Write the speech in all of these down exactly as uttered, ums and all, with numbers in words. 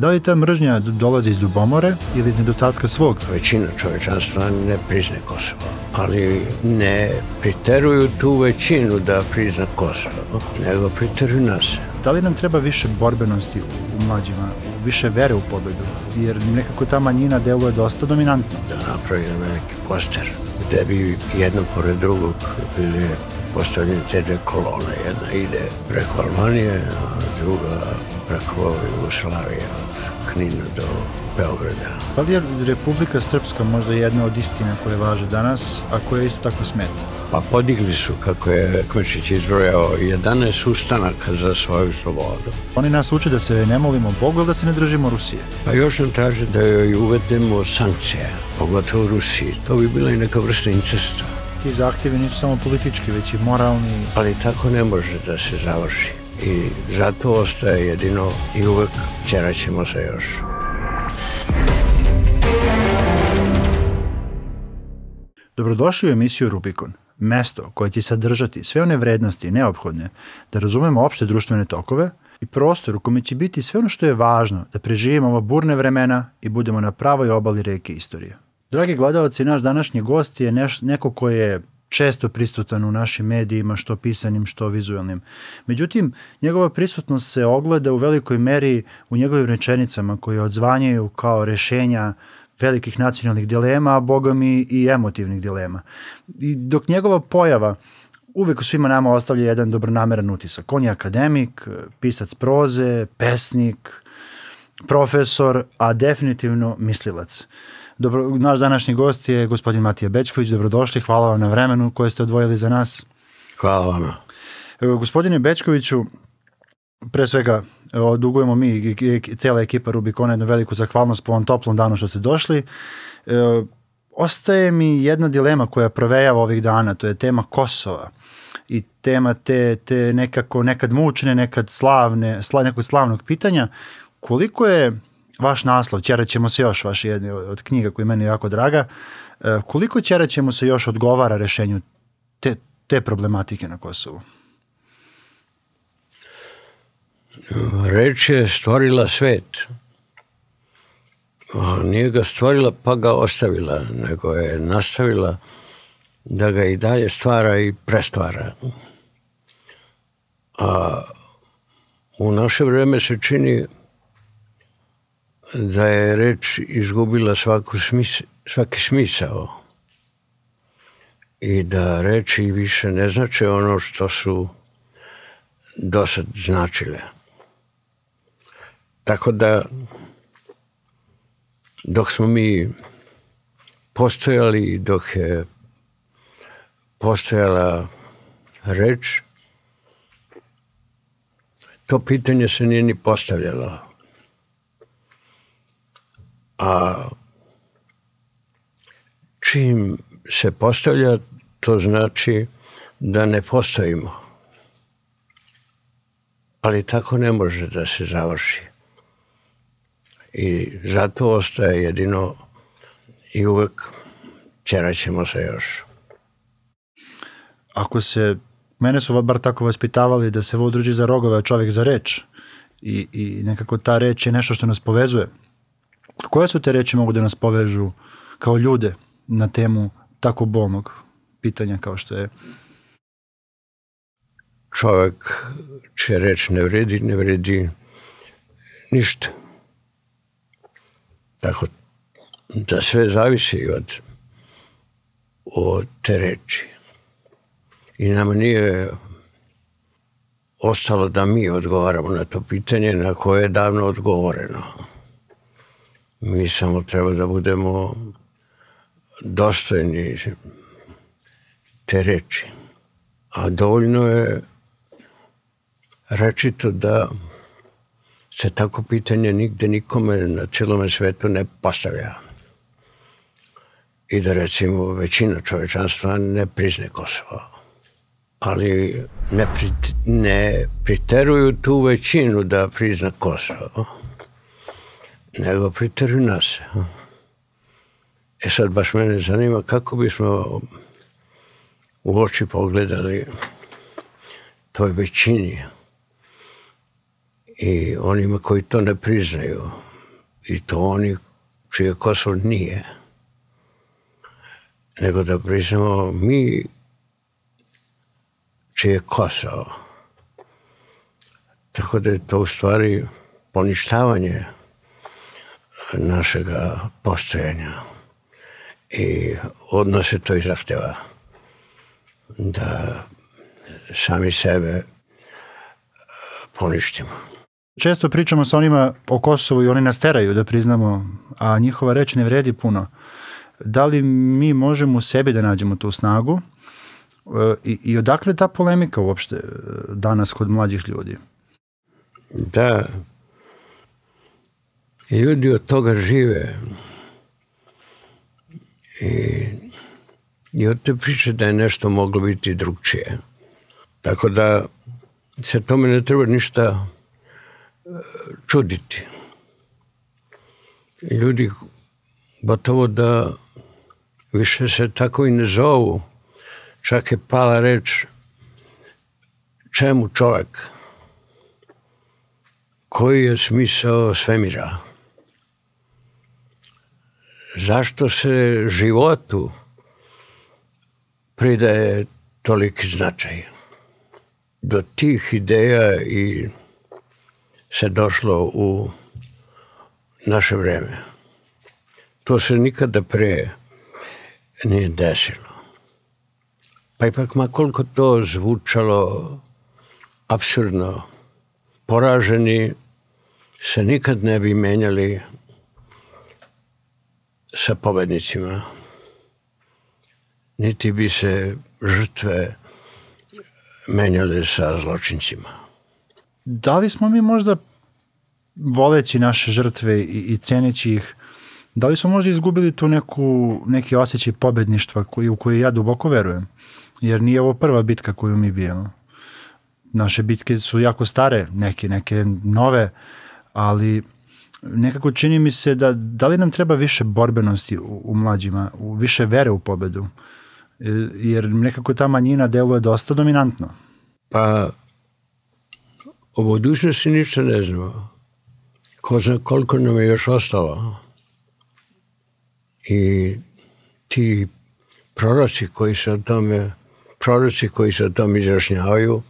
Da li ta mržnja dolazi iz ljubomore ili iz nedostatka svog? Većina čovečanstva ne priznaje Kosovo, ali ne priteruju tu većinu da prizna Kosovo, nego priteruju nas. Da li nam treba više borbenosti u mlađima, više vere u pobedu, jer nekako ta manjina deluje dosta dominantno? Da napravi veliki poster, gde bi jedno pored drugog bili postavljene te dve kolone. Jedna ide preko Albanije, a druga preko Jugoslavije, od Knina do Beograda. Da li je Republika Srpska možda jedna od istina koje važe danas, a koja isto tako smeta? Pa podigli su, kako je Kmešić izbrojao, jedanaest ustanaka za svoju slobodu. Oni nas uče da se ne molimo Bogu, ali da se ne držimo Rusije. Pa još nam traže da joj uvedemo sankcije, pogotovo Rusiji. To bi bila i neka vrsta incesta. Ti zahtjevi nisu samo politički, već i moralni. Ali tako ne može da se završi. I zato ostaje jedino i uvek ćeraćemo se još. Dobrodošli u emisiju Rubikon. Mesto koje će sadržati sve one vrednosti neophodne da razumemo opšte društvene tokove i prostor u kome će biti sve ono što je važno da preživimo ova burna vremena i budemo na pravoj obali reke istorije. Dragi gledalci, naš današnji gost je neko ko je često prisutan u našim medijima, što pisanim, što vizualnim. Međutim, njegova prisutnost se ogleda u velikoj meri u njegovim rečenicama koje odzvanjaju kao rešenja velikih nacionalnih dilema, a bogom i emotivnih dilema. I dok njegova pojava uvek u svima nama ostavlja jedan dobronameran utisak. On je akademik, pisac proze, pesnik, profesor, a definitivno mislilac. Naš današnji gost je gospodin Matija Bećković. Dobrodošli, hvala vam na vremenu koje ste odvojili za nas. Hvala vam. Gospodine Bećkoviću, pre svega dugujemo mi i cela ekipa Rubikona jednu veliku zahvalnost po ovom toplom danu što ste došli. Ostaje mi jedna dilema koja provejava ovih dana, to je tema Kosova i tema te nekako nekad mučne, nekad slavne, nekog slavnog pitanja. Koliko je vaš naslov, ćeraćemo se još, vaš je jedna od knjiga koja je meni jako draga, koliko ćeraćemo se još odgovara rešenju te problematike na Kosovu? Reč je stvorila svet. Nije ga stvorila pa ga ostavila, nego je nastavila da ga i dalje stvara i prestvara. A u naše vreme se čini da je reč izgubila svaki smisao i da reči više ne znače ono što su do sad značile. Tako da, dok smo mi postojali i dok je postojala reč, to pitanje se nije ni postavljalo. A čim se postavlja, to znači da ne postojimo. Ali tako ne može da se završi. I zato ostaje jedino i uvek ćeraćemo se još. Ako se, mene su bar tako vaspitavali da se vuk drži za rogove, a čovjek za reč. I nekako ta reč je nešto što nas povezuje. Koje su te reči mogu da nas povežu kao ljude na temu tako bolnog pitanja kao što je? Čovek će reći ne vredi, ne vredi ništa. Tako da sve zavisi od te reči. I nam nije ostalo da mi odgovaramo na to pitanje na koje je davno odgovoreno. Mi samo treba da budemo dostojni te reči. A dovoljno je reći to da se tako pitanje nigde nikome na celome svetu ne postavlja. I da recimo većina čovečanstva ne priznaje Kosovo. Ali ne priteruju tu većinu da prizna Kosovo, nego priteruju nas. E sad baš mene zanima kako bismo u oči pogledali toj većini i onima koji to ne priznaju. i to oni čije Kosovo nije, nego da priznamo mi čije Kosovo. Tako da je to u stvari poništavanje našega postojanja i odnose to i zahteva da sami sebe poništimo. Često pričamo sa onima o Kosovu i oni nas teraju da priznamo, a njihova reč ne vredi puno. Da li mi možemo u sebi da nađemo tu snagu i, i odakle ta polemika uopšte danas kod mlađih ljudi? Da, ljudi od toga žive i, i od te priče da je nešto moglo biti drugčije. Tako da se tome ne treba ništa čuditi. Ljudi gotovo da više se tako i ne zovu. Čak je pala reč čemu čovek? Koji je smisao svemira? Zašto se životu pridaje toliki značaj? Do tih ideja i se došlo u naše vreme. To se nikada pre nije desilo. Pa ipak, makoliko to zvučalo apsurdno, poraženi se nikad ne bi menjali sa pobednicima. Niti bi se žrtve menjale sa zločincima. Da li smo mi možda, voleći naše žrtve i ceneći ih, da li smo možda izgubili tu neku, neki osjećaj pobedništva u koji ja duboko verujem? Jer nije ovo prva bitka koju mi bijemo. Naše bitke su jako stare, neke, neke nove, ali nekako čini mi se da, da li nam treba više borbenosti u, u mlađima, u više vere u pobedu, jer nekako ta manjina deluje dosta dominantno. Pa, o budućnosti ništa ne znamo. Ko zna koliko nam je još ostalo. I ti proroci koji se o tome, proroci koji se o tome izjašnjavaju,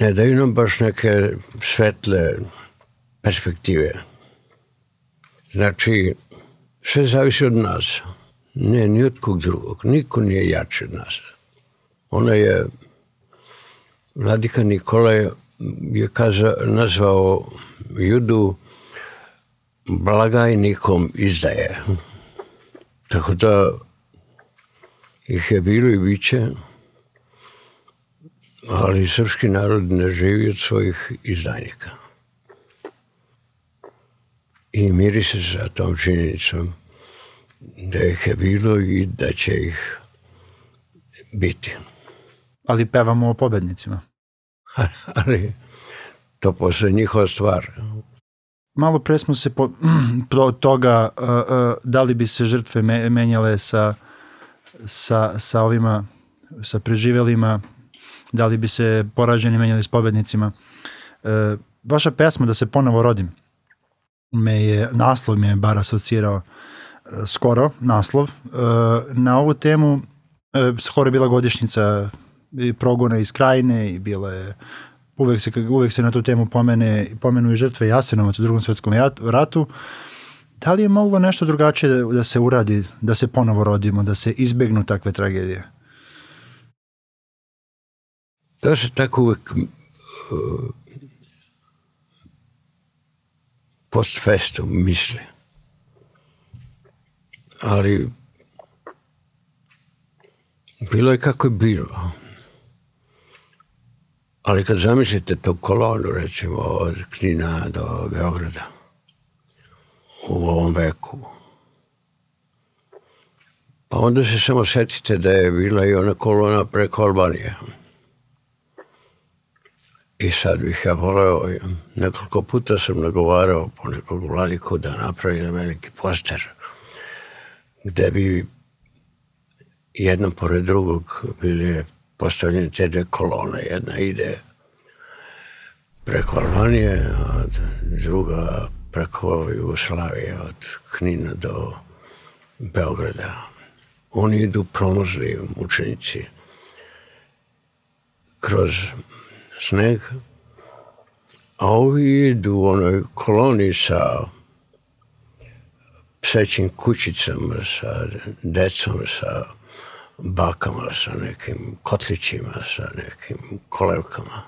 ne daju nam baš neke svetle perspektive. Znači, sve zavisi od nas. Ne, ni od kog drugog. Niko nije jači od nas. Ona je, Vladika Nikolaja je kaza, nazvao Judu blagajnikom izdaje. Tako da ih je bilo i biće, ali srpski narod ne živi od svojih izdajnika. I miri se sa tom činjenicom da ih je bilo i da će ih biti. Ali pevamo o pobednicima. Ali to posle njihova stvar. Malo pre smo se po, pro toga uh, uh, da li bi se žrtve me, menjale sa, sa, sa ovima, sa preživelima, da li bi se poraženi menjali s pobednicima. Uh, vaša pesma Da se ponovo rodim, me je, naslov me je bar asocirao, skoro naslov, na ovu temu. Skoro je bila godišnjica progona iz Krajine i bila je, uvek se, uvek se na tu temu pomene, pomenu i žrtve Jasenovac u Drugom svetskom ratu. Da li je moglo nešto drugačije da se uradi, da se ponovo rodimo, da se izbegnu takve tragedije? To se tako uvek uh, post festum misli. Ali bilo je kako je bilo. Ali kad zamislite tu kolonu, recimo, od Knina do Beograda u ovom veku, pa onda se samo setite da je bila i ona kolona preko Albanije. I sad bih ja voleo, nekoliko puta sam nagovarao po nekog vladiku da napravi na veliki poster gde bi jedno pored drugog bili postavljene te dve kolone. Jedna ide preko Albanije, a druga preko Jugoslavije, od Knina do Beograda. Oni idu promozni učenici kroz sneg, a ovi idu u onoj koloni sa psećim kućicama, sa decom, sa bakama, sa nekim kotlićima, sa nekim kolevkama.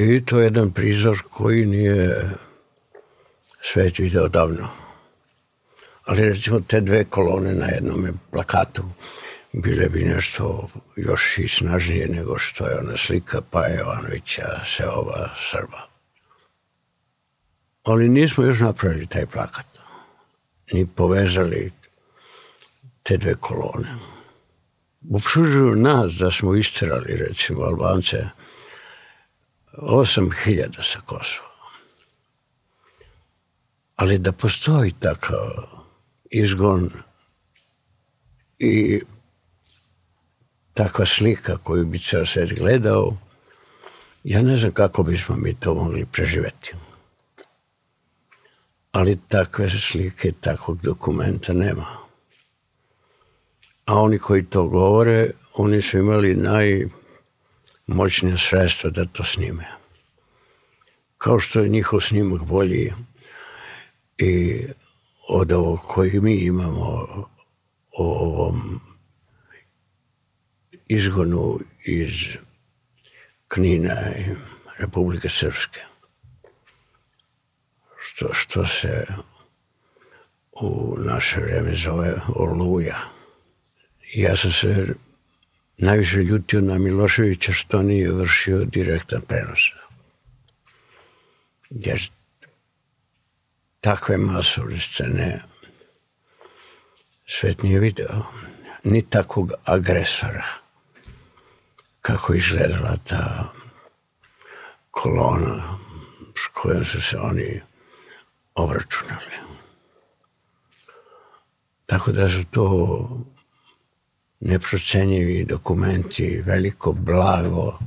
I to je jedan prizor koji nije svet video davno. Ali recimo te dve kolone na jednom plakatu bile bi nešto još i snažnije nego što je ona slika Paje Jovanovića, Seoba, Srba. Ali nismo još napravili taj plakat, ni povezali te dve kolone. Optužuju nas da smo isterali, recimo, Albance osam hiljada sa Kosova. Ali da postoji takav izgon i takva slika koju bi ceo svet gledao, ja ne znam kako bismo mi to mogli preživeti. Ali takve slike, takvog dokumenta nema. A oni koji to govore, oni su imali najmoćnije sredstvo da to snime. Kao što je njihov snimak bolji i od ovog koji mi imamo o ovom izgonu iz Knina i Republike Srpske. Što se u naše vreme zove oluja. Ja sam se najviše ljutio na Miloševića što nije vršio direktan prenos. Jer takve masovne scene svet nije video. Ni takvog agresora kako izgledala ta kolona s kojom su se oni obračunali. Tako da su to neprocenjivi dokumenti, veliko blago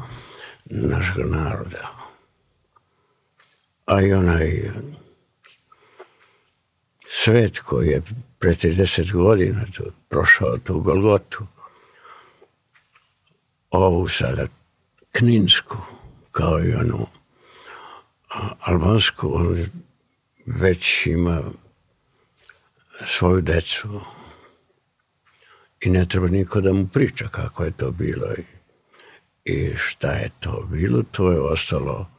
našeg naroda. A i onaj svet koji je pre trideset godina prošao tu Golgotu, ovu sada kninsku, kao i onu albansku, ono već ima svoju decu i ne treba niko da mu priča kako je to bilo i šta je to bilo. To je ostalo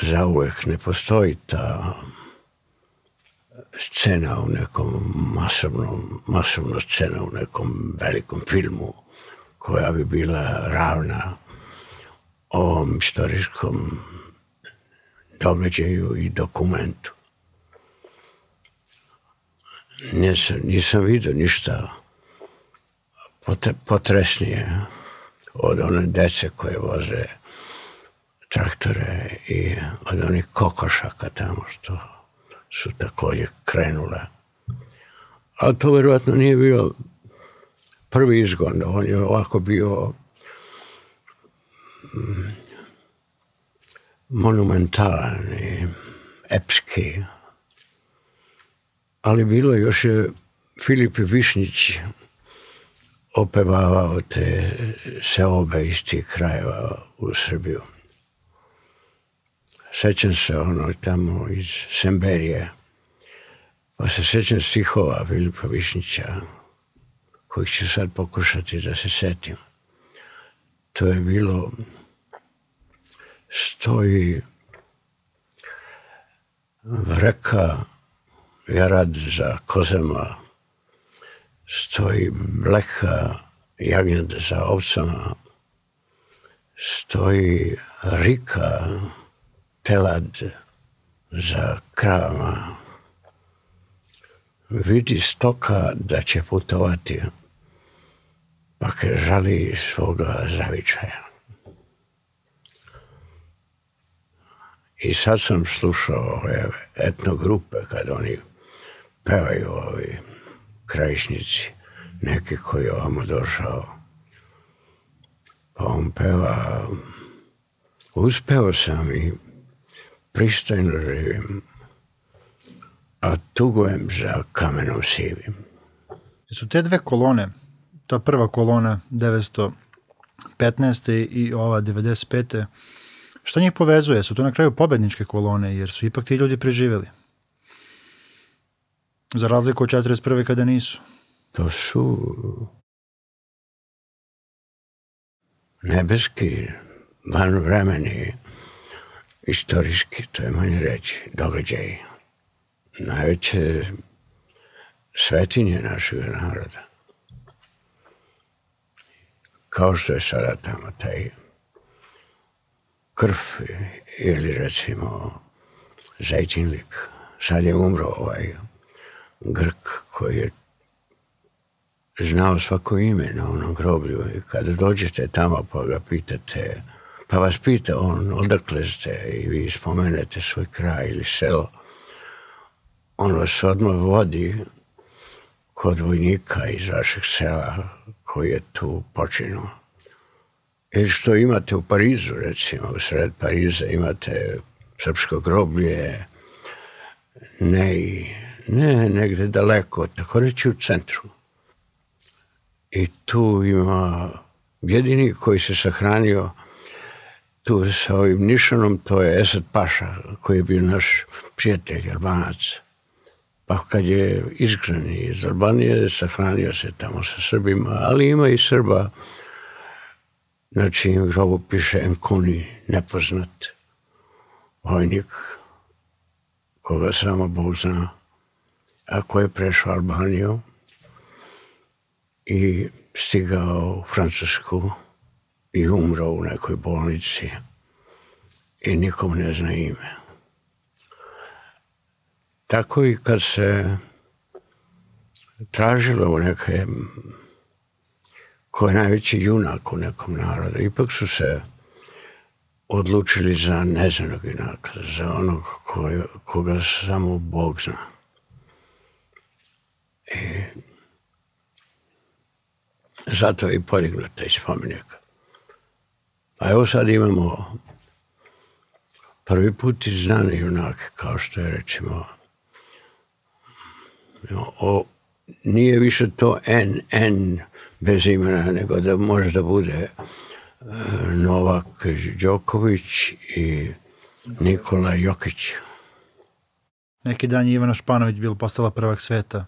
zauvek. Ne postoji ta scena u nekom masovnom, masovna scena u nekom velikom filmu koja bi bila ravna ovom istorijskom događaju i dokumentu. Nisam vidio ništa potresnije od one dece koje voze traktore i od onih kokošaka tamo što su također krenule. Ali to verovatno nije bio prvi izgon. On je ovako bio monumentalan i epski. Ali bilo još je Filip Višnić opevavao te seobe iz tih krajeva u Srbiju. Sećam se ono tamo iz Semberije, pa se sećam stihova Filipa Višnića, kojih ću sad pokušati da se setim. To je bilo... Stoji vreka jarad za kozama, stoji bleka jagnjada za ovcama, stoji rika telad za kravama. Vidi stoka da će putovati, pa ke žali svoga zavičaja. I sad sam slušao etnogrupe kad oni pevaju, ovi krajišnici, neki koji je ovamo došao. Pa on peva, uspeo sam i pristojno živim, a tugujem za kamenom sivim. Su te dve kolone, ta prva kolona devetsto petnaeste i ova devedeset pete, što njih povezuje? Su to na kraju pobedničke kolone, jer su ipak ti ljudi preživjeli? Za razliku od četrdeset prve kada nisu. To su nebeski, vanvremeni, istorijski, to je manje reći, događaji. Najveće svetinje našeg naroda. Kao što je sada tamo taj krv ili recimo Zajčinlik. Sad je umro ovaj Grk koji je znao svako ime na onom groblju i kada dođete tamo pa ga pitate, pa vas pita on odakle ste i vi spomenete svoj kraj ili selo, on vas odmah vodi kod vojnika iz vašeg sela koji je tu počinuo. Ili što imate u Parizu, recimo, u sred Pariza imate srpsko groblje, ne, ne negde daleko, tako reći u centru. I tu ima jedini koji se sahranio tu sa ovim nišanom, to je Esat Paša, koji je bio naš prijatelj Albanac. Pa kad je izgnan iz Albanije, sahranio se tamo sa Srbima, ali ima i Srba na čijem grobu piše Enkuni, nepoznat vojnik, koga samo Bog zna, a koji je prešao Albaniju i stigao u Francusku i umro u nekoj bolnici i nikom ne zna ime. Tako i kad se tražilo u neke, ko je najveći junak u nekom narodu, ipak su se odlučili za neznanog junaka, za onog koga samo Bog zna. Zato je i podignut taj spomenik. A evo sad imamo prvi put znane junake, kao što je recimo, nije više to en en bez imena, nego da može da bude Novak Đoković i Nikola Jokić. Neki dan je Ivana Španović bila postala prvak sveta.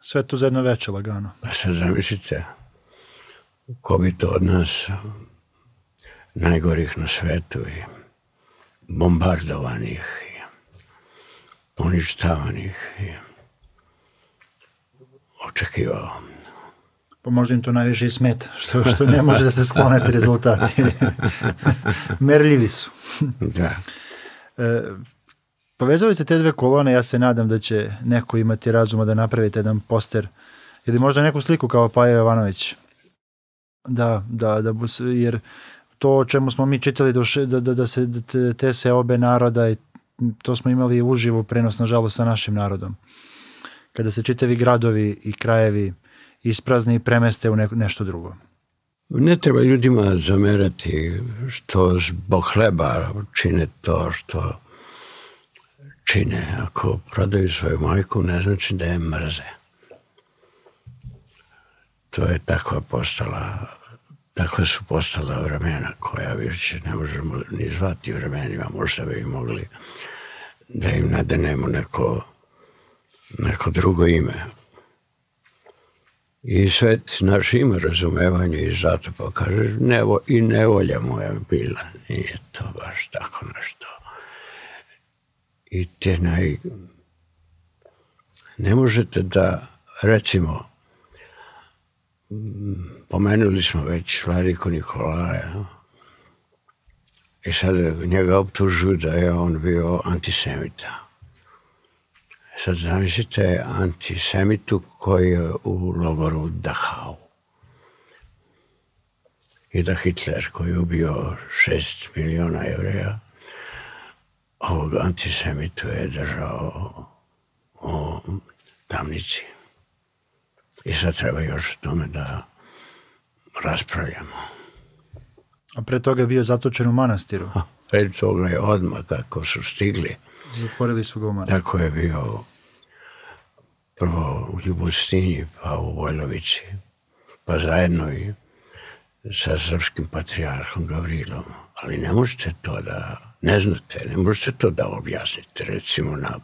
Sve to za jedno veče lagano. Pa sad zamislite, ko bi to od nas najgorih na svetu i bombardovanih i poništavanih i očekivao. Pa možda im to najviše i smeta, što ne može da se sklonete rezultati. Merljivi su. Da. Povezali ste te dve kolone, ja se nadam da će neko imati razuma da napravite jedan poster, ili možda neku sliku kao Paja Jovanović. Da, da, jer to o čemu smo mi čitali, da se te seobe naroda, to smo imali uživo prenos, nažalost, sa našim narodom. Kada se čitavi gradovi i krajevi isprazni i premeste u nešto drugo. Ne treba ljudima zamerati što zbog hleba čine to što čine. Ako prodaju svoju majku, ne znači da je mrze. To je tako postala, tako su postala vremena koja više ne možemo ni zvati vremenima, možda bi mogli da im nadenemo neko neko drugo ime. I svet naš ima razumevanje i zato pa kaže, i nevolja moja bila, nije to baš tako nešto. I te naj... Ne možete da, recimo, pomenuli smo već Vladiku Nikolaja i sad njega optužuju da je on bio antisemita. Sad zamislite antisemitu koji je u logoru Dachau i da Hitler koji je ubio šest miliona Jevreja, ovog antisemitu je držao u tamnici. I sad treba još o tome da raspravljamo. A pre toga je bio zatočen u manastiru. Petovne odmah kako su stigli. Zatvorili su ga u manastiru. Tako je bio prvo u Ljubostinji, pa u Vojlovici, pa zajedno i sa srpskim patrijarhom Gavrilom. Ali ne možete to da, ne znate, ne možete to da objasnite. Recimo na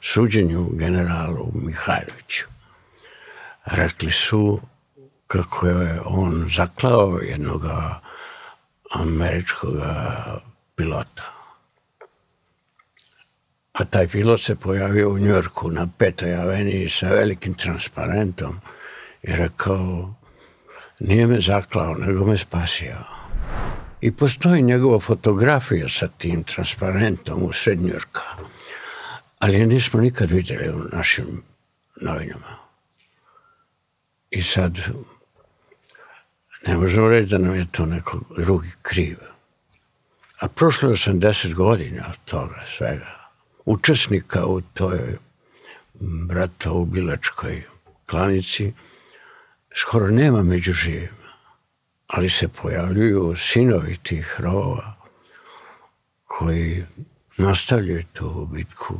suđenju generalu Mihajloviću. Rekli su kako je on zaklao jednog američkog pilota. A taj pilot se pojavio u Njujorku na Petoj aveniji sa velikim transparentom i rekao, nije me zaklao, nego me spasio. I postoji njegova fotografija sa tim transparentom u sred Njujorka, ali je nismo nikad vidjeli u našim novinama. I sad ne možemo reći da nam je to neko drugi kriv. A prošlo je osamdeset godina od toga svega. Učesnika u toj bratoubilačkoj klanici skoro nema među živima, ali se pojavljuju sinovi tih rovova koji nastavljaju tu bitku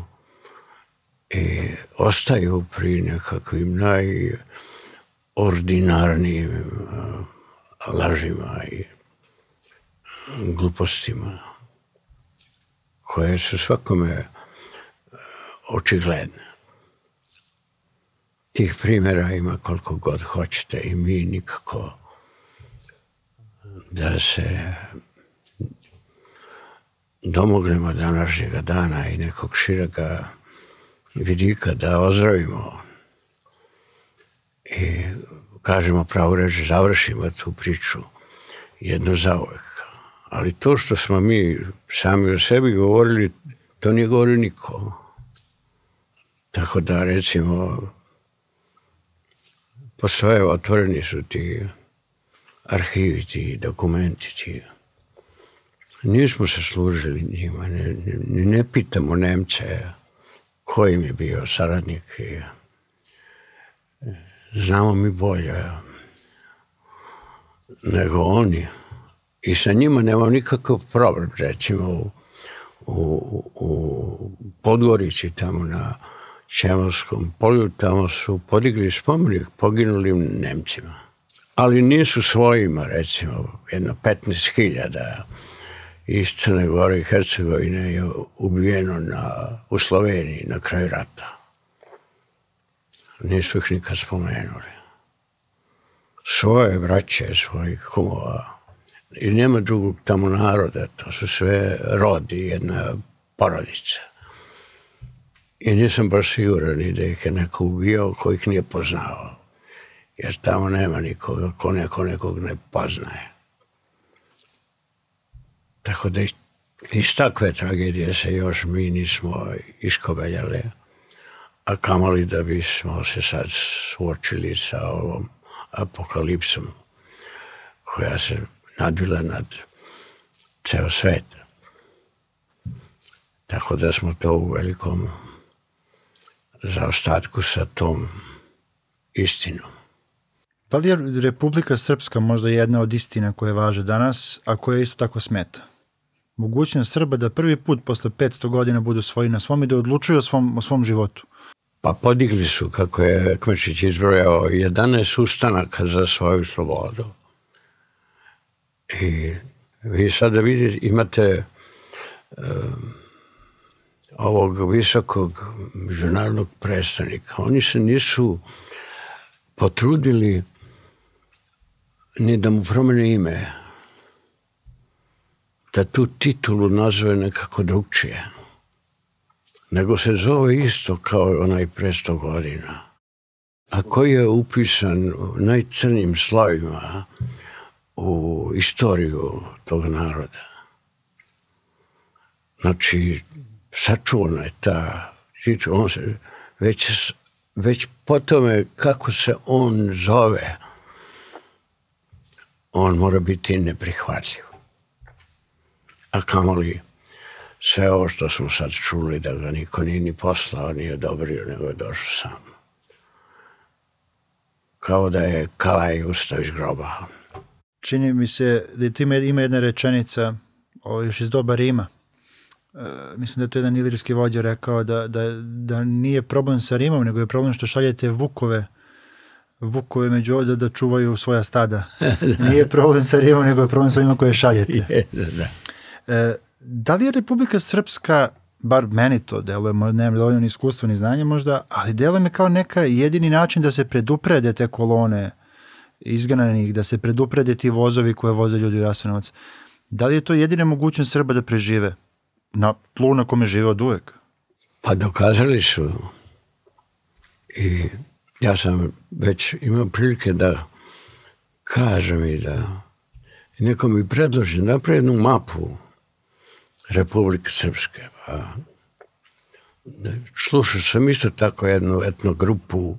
i ostaju pri nekakvim najordinarnijim lažima i glupostima koje su svakome očigledne. Tih primjera ima koliko god hoćete i mi nikako da se domognemo današnjega dana i nekog širega vidika da ozdravimo i kažemo pravu reč, završimo tu priču jedno zauvek. Ali to što smo mi sami o sebi govorili, to nije govorio niko. Tako da, recimo, postoje, otvoreni su ti arhivi, ti dokumenti, ti. Nismo se služili njima, ne pitamo Nemce koji im je bio saradnik. Znamo mi bolje nego oni. I sa njima nemam nikakav problem, recimo, u Podgorići tamo na Čemalskom polju, tamo su podigli spomenik poginulim Nemcima. Ali nisu svojima, recimo, jedno petnaest hiljada iz Crne Gore i Hercegovine je ubijeno u Sloveniji na kraju rata. Nisu ih nikad spomenuli. Svoje braće, svojih kumova. I nema drugog tamo naroda, to su sve rodi, jedna porodica. I nisam baš siguran i da ih je neko ubijao ko ih nije poznao. Jer tamo nema nikoga ko neko nekog ne poznaje. Tako da iz takve tragedije se još mi nismo iskobeljali, a kamoli da bismo se sad suočili sa ovom apokalipsom koja se nadvila nad ceo svet. Tako da smo to u velikom zaostatku sa tom istinom. Da li je Republika Srpska možda jedna od istina koje važe danas, a koja isto tako smeta? Mogućnost Srba da prvi put posle petsto godina budu svoji na svom i da odlučuju o svom životu? Pa podigli su, kako je Kmešić izbrojao, jedanaest ustanaka za svoju slobodu. I vi sada vidite, imate ovog visokog međunarodnog predstavnika. Oni se nisu potrudili ni da mu promene ime, da tu titulu nazove nekako drugčije, nego se zove isto kao onaj pre sto godina, a koji je upisan najcrnijim slovima u istoriju tog naroda. Znači, sačuvana je ta titula, već po tome kako se on zove, on mora biti neprihvatljiv. A kamoli sve ovo što smo sad čuli, da ga niko nije ni poslao, nije odobrio, nego je došao sam. Kao da je kalaj ustao iz groba. Čini mi se da ima jedna rečenica još iz doba Rima. Mislim da je to jedan ilirski vođa rekao da nije problem sa Rimom, nego je problem što šaljete vukove vukove među ovdje da čuvaju svoja stada. Nije problem sa Rimom, nego je problem sa Rimom koje šaljete. Da li je Republika Srpska, bar meni to deluje, nemam dovoljno ni iskustva ni znanja možda, ali deluje mi kao neka jedini način da se preduprede te kolone izgnanih, da se preduprede ti vozovi koje voze ljudi u Jasenovac. Da li je to jedina mogućnost Srba da prežive na tlu na kome žive od uvek? Pa dokazali su, i ja sam već imao prilike da kažem i da neko mi predloži napravi jednu mapu Republike Srpske. Slušao sam isto tako jednu etnogrupu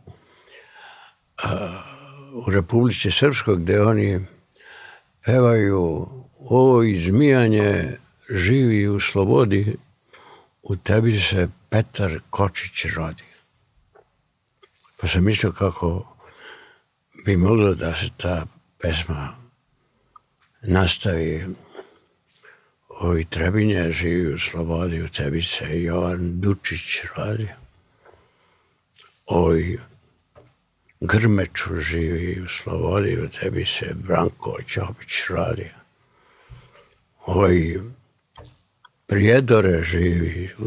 u Republici Srpskoj gde oni pevaju ovo izmijanje živi u slobodi, u tebi se Petar Kočić rodi. Pa sam mislio kako bi moglo da se ta pesma nastavi. Ovi Trebinje živi u slobodi, u tebi se Jovan Dučić rodi. Ovi Grmeču živi u slobodi, u tebi se Branko Ćobić rodi. Ovi Prijedore živi u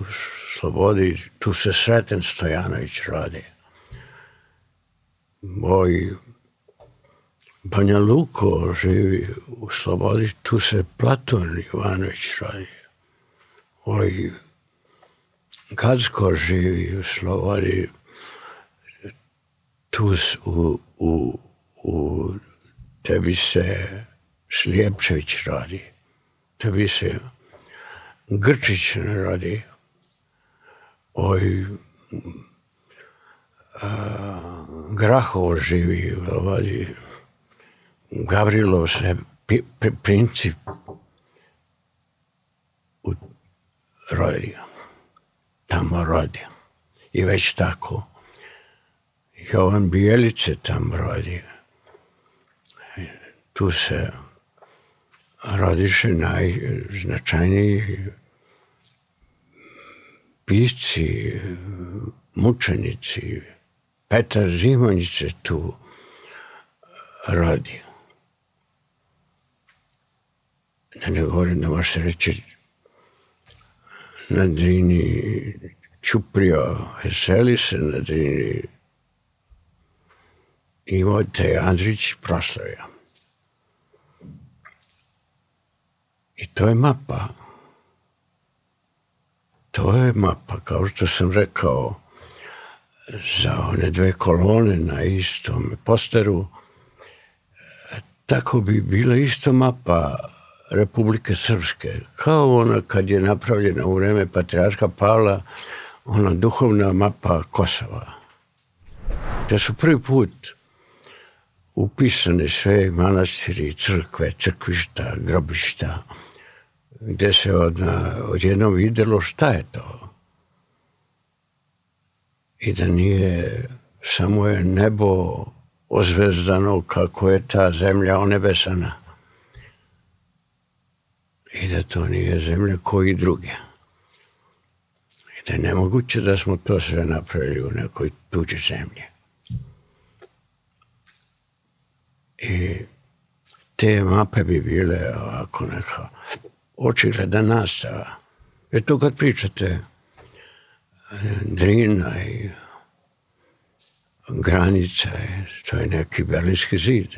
slobodi, tu se Sveten Stojanović rodi. Ovi Banja Luko živi u slobodi, tu se Platon Ivanović rodi. Ovi Gacko živi u slobodi, tu u tebi se Šlijepčević rodi. Tebi se Grčić ne rodi. Ovi Grahovo živi u slobodi. Gavrilo se princip rodio, tamo rodio. I već tako. Jovan Bijelice tamo rodio. Tu se rodiše najznačajniji pisci, mučenici. Petar Zimonjić se tu rodio. Da ne govorim da može se reći na Drini Ćuprija, veseli se na Drini, imao te Andrić proslavio. I to je mapa. To je mapa, kao što sam rekao, za one dve kolone na istom posteru. Tako bi bila isto mapa Republike Srpske, kao ona kad je napravljena u vreme Patriarcha Pavla, ona duhovna mapa Kosova. Te su prvi put upisane sve manastiri, crkve, crkvišta, grobišta, gde se odjednom videlo šta je to. I da nije samo je nebo ozvezdano kako je ta zemlja onebesana. I da to nije zemlja koji druge. I da je nemoguće da smo to sve napravili u nekoj tuđe zemlje. I te mape bi bile ovako neka očigleda nastava. Jer to kad pričate Drina i granica, to je neki Berlinski zid.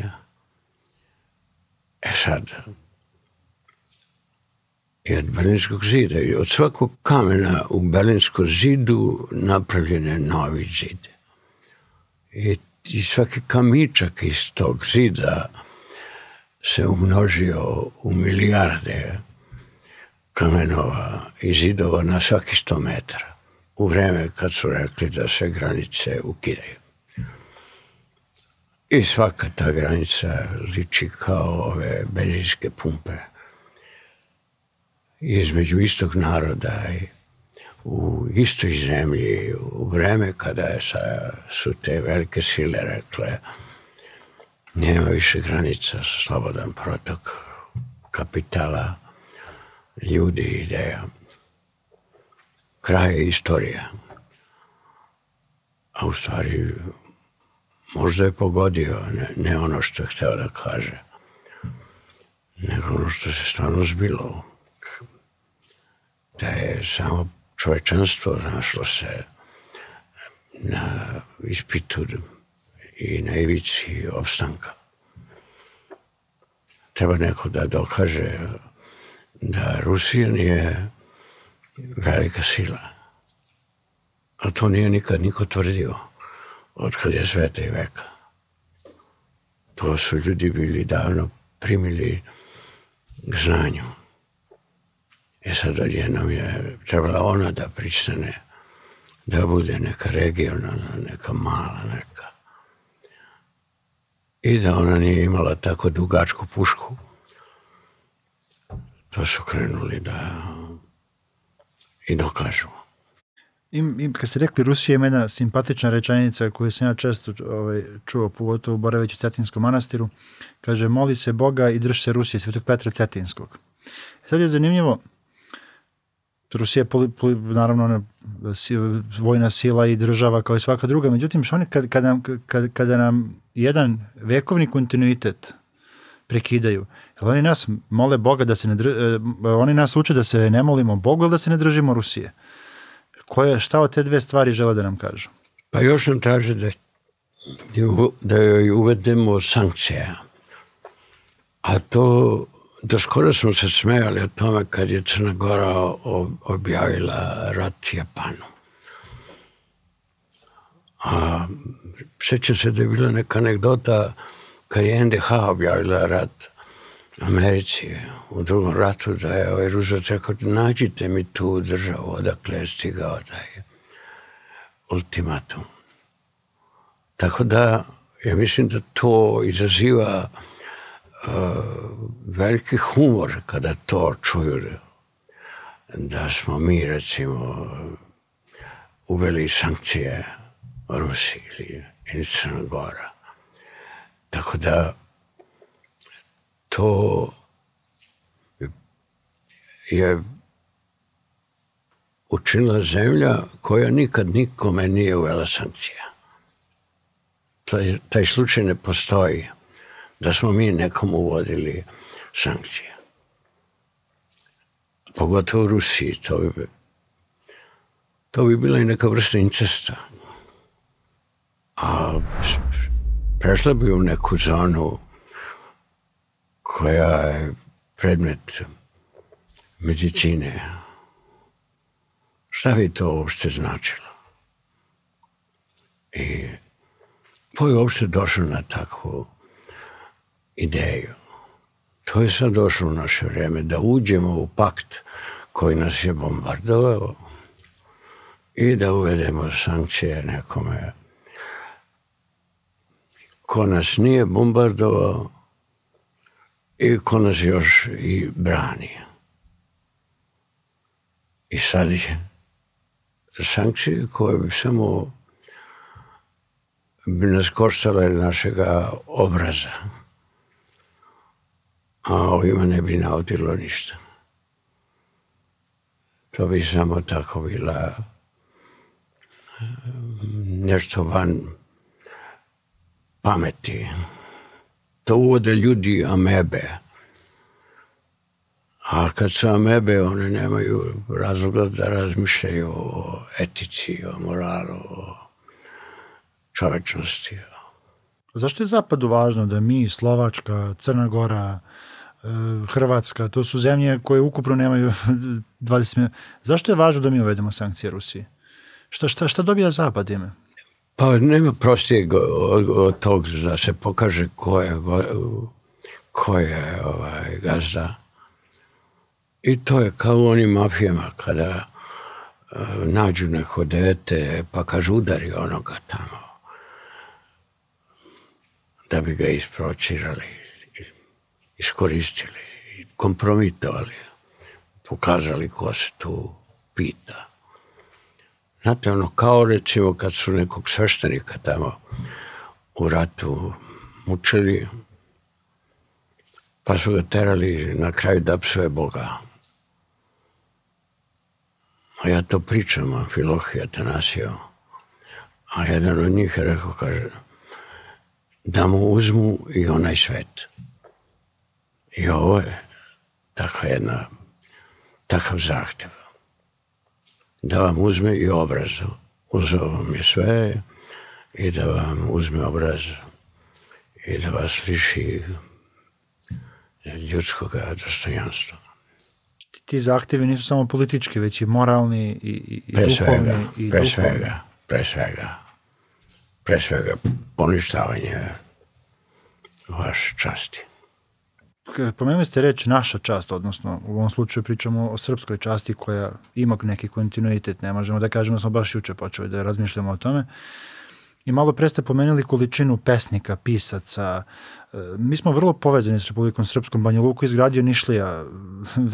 E sad, i od Berlinskog zida, i od svakog kamena u Berlinskom zidu napravljen je novi zid. I svaki kamičak iz tog zida se umnožio u milijarde kamenova i zidova na svaki sto metara, u vreme kad su rekli da se granice ukidaju. I svaka ta granica liči kao ove benzinske pumpe između istog naroda i u istoj zemlji, u vreme kada su te velike sile rekle nema više granica, slobodan protok kapitala, ljudi i ideja. Kraj je istorija. A u stvari, možda je pogodio, ne ono što je hteo da kaže, nego ono što se stvarno zbilo. Da je samo čovečanstvo našlo se na ispitu i na ivici opstanka. Treba neko da dokaže da Rusija nije velika sila. A to nije nikad niko tvrdio, otkad je sveta i veka. To su ljudi bili davno primili k znanju. E sad odjednom je trebala ona da pristane, da bude neka regionalna, neka mala, neka. I da ona nije imala tako dugačku pušku. To su krenuli da i dokažu. Kad ste rekli Rusija, ima jedna simpatična rečenica koju sam ja često čuo, pogotovo boraveći u Cetinskom manastiru, kaže, moli se Boga i drž se Rusije, Svetog Petra Cetinskog. Sad je zanimljivo, Rusija je naravno vojna sila i država kao i svaka druga, međutim, kada nam jedan vekovni kontinuitet prekidaju, oni nas mole Boga da se ne držimo, oni nas uče da se ne molimo Bogu, ali da se ne držimo Rusije. Šta od te dve stvari žele da nam kažu? Pa još nam traže da joj uvedemo sankcije. A to, doskoro smo se smejali o tome kad je Crna Gora objavila rat Japanu. Sjećam se da je bila neka anegdota kad je N D H objavila rat Americi u drugom ratu, da je ovaj Roosevelt rekao, nađite mi tu državu odakle je stigao taj ultimatum. Tako da, ja mislim da to izaziva veliki humor kada to čuju, da smo mi, recimo, uveli sankcije Rusi ili Crna Gora. Tako da, to je učinila zemlja koja nikad nikome nije uvela sankcija. Taj slučaj ne postoji da smo mi nekom uvodili sankcije. Pogotovo u Rusiji. To bi bila i neka vrsta incesta. A prešla bi u neku zonu koja je predmet medicine. Šta bi to uopšte značilo? I ko je uopšte došao na takvu ideju? To je sad došlo u naše vreme, da uđemo u pakt koji nas je bombardovao i da uvedemo sankcije nekome ko nas nije bombardovao i ko nas još i brani. I sad je sankcije koje bi samo bi nas koštale našega obraza, a ovima ne bi naudilo ništa. To bi samo tako bila nešto van pameti. To uvode ljudi amebe. A kad su amebe, one nemaju razloga da razmišljaju o etici, o moralu, o čovečnosti. Zašto je Zapadu važno da mi, Slovačka, Crna Gora, Hrvatska, to su zemlje koje ukupno nemaju dvadeset miliona. Zašto je važno da mi uvedemo sankcije Rusiji? Šta dobija Zapad time? Pa nema prostijeg od tog da se pokaže ko je gazda. I to je kao u onim mafijama kada nađu neko dete pa kažu udari onoga tamo da bi ga isprovocirali, iskoristili, kompromitovali, pokazali ko se tu pita. Znate, ono, kao recimo kad su nekog sveštenika tamo u ratu mučili, pa su ga terali na kraju da psuje Boga. A ja to pričam, a Filohija Tanasio. A jedan od njih je rekao, kaže, da mu uzmu i onaj svet. I ovo je takav jedna, takav zahtev. Da vam uzme i obraz. Uzeo vam je sve i da vam uzme obraz i da vas liši ljudskog dostojanstva. Ti zahtevi nisu samo politički, već i moralni i duhovni. Pre svega, pre svega, pre svega poništavanje vaše časti. Pomenuli ste reč naša čast, odnosno u ovom slučaju pričamo o srpskoj časti koja ima neki kontinuitet, ne možemo da kažemo da smo baš juče počeli da razmišljamo o tome. I malo pre ste pomenuli količinu pesnika, pisaca. Mi smo vrlo povezani s Republikom Srpskom, Banja Luku izgradio Nišlija,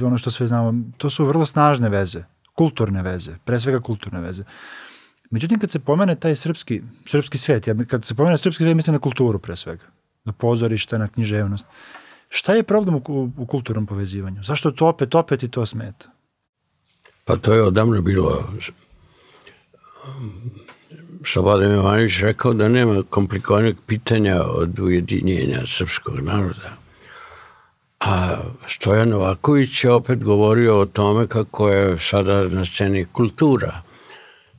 ono što sve znamo. To su vrlo snažne veze, kulturne veze, pre svega kulturne veze. Međutim, kad se pomene taj srpski svet, kad se pomene srpski svet, mislim na kulturu pre svega, na pozorišta, na književnost. Šta je problem u kulturnom povezivanju? Zašto to opet, opet i to smeta? Pa to je odavno bilo... Slobodan Jovanović rekao da nema komplikovanog pitanja od ujedinjenja srpskog naroda. A Stojan Novaković je opet govorio o tome kako je sada na sceni kultura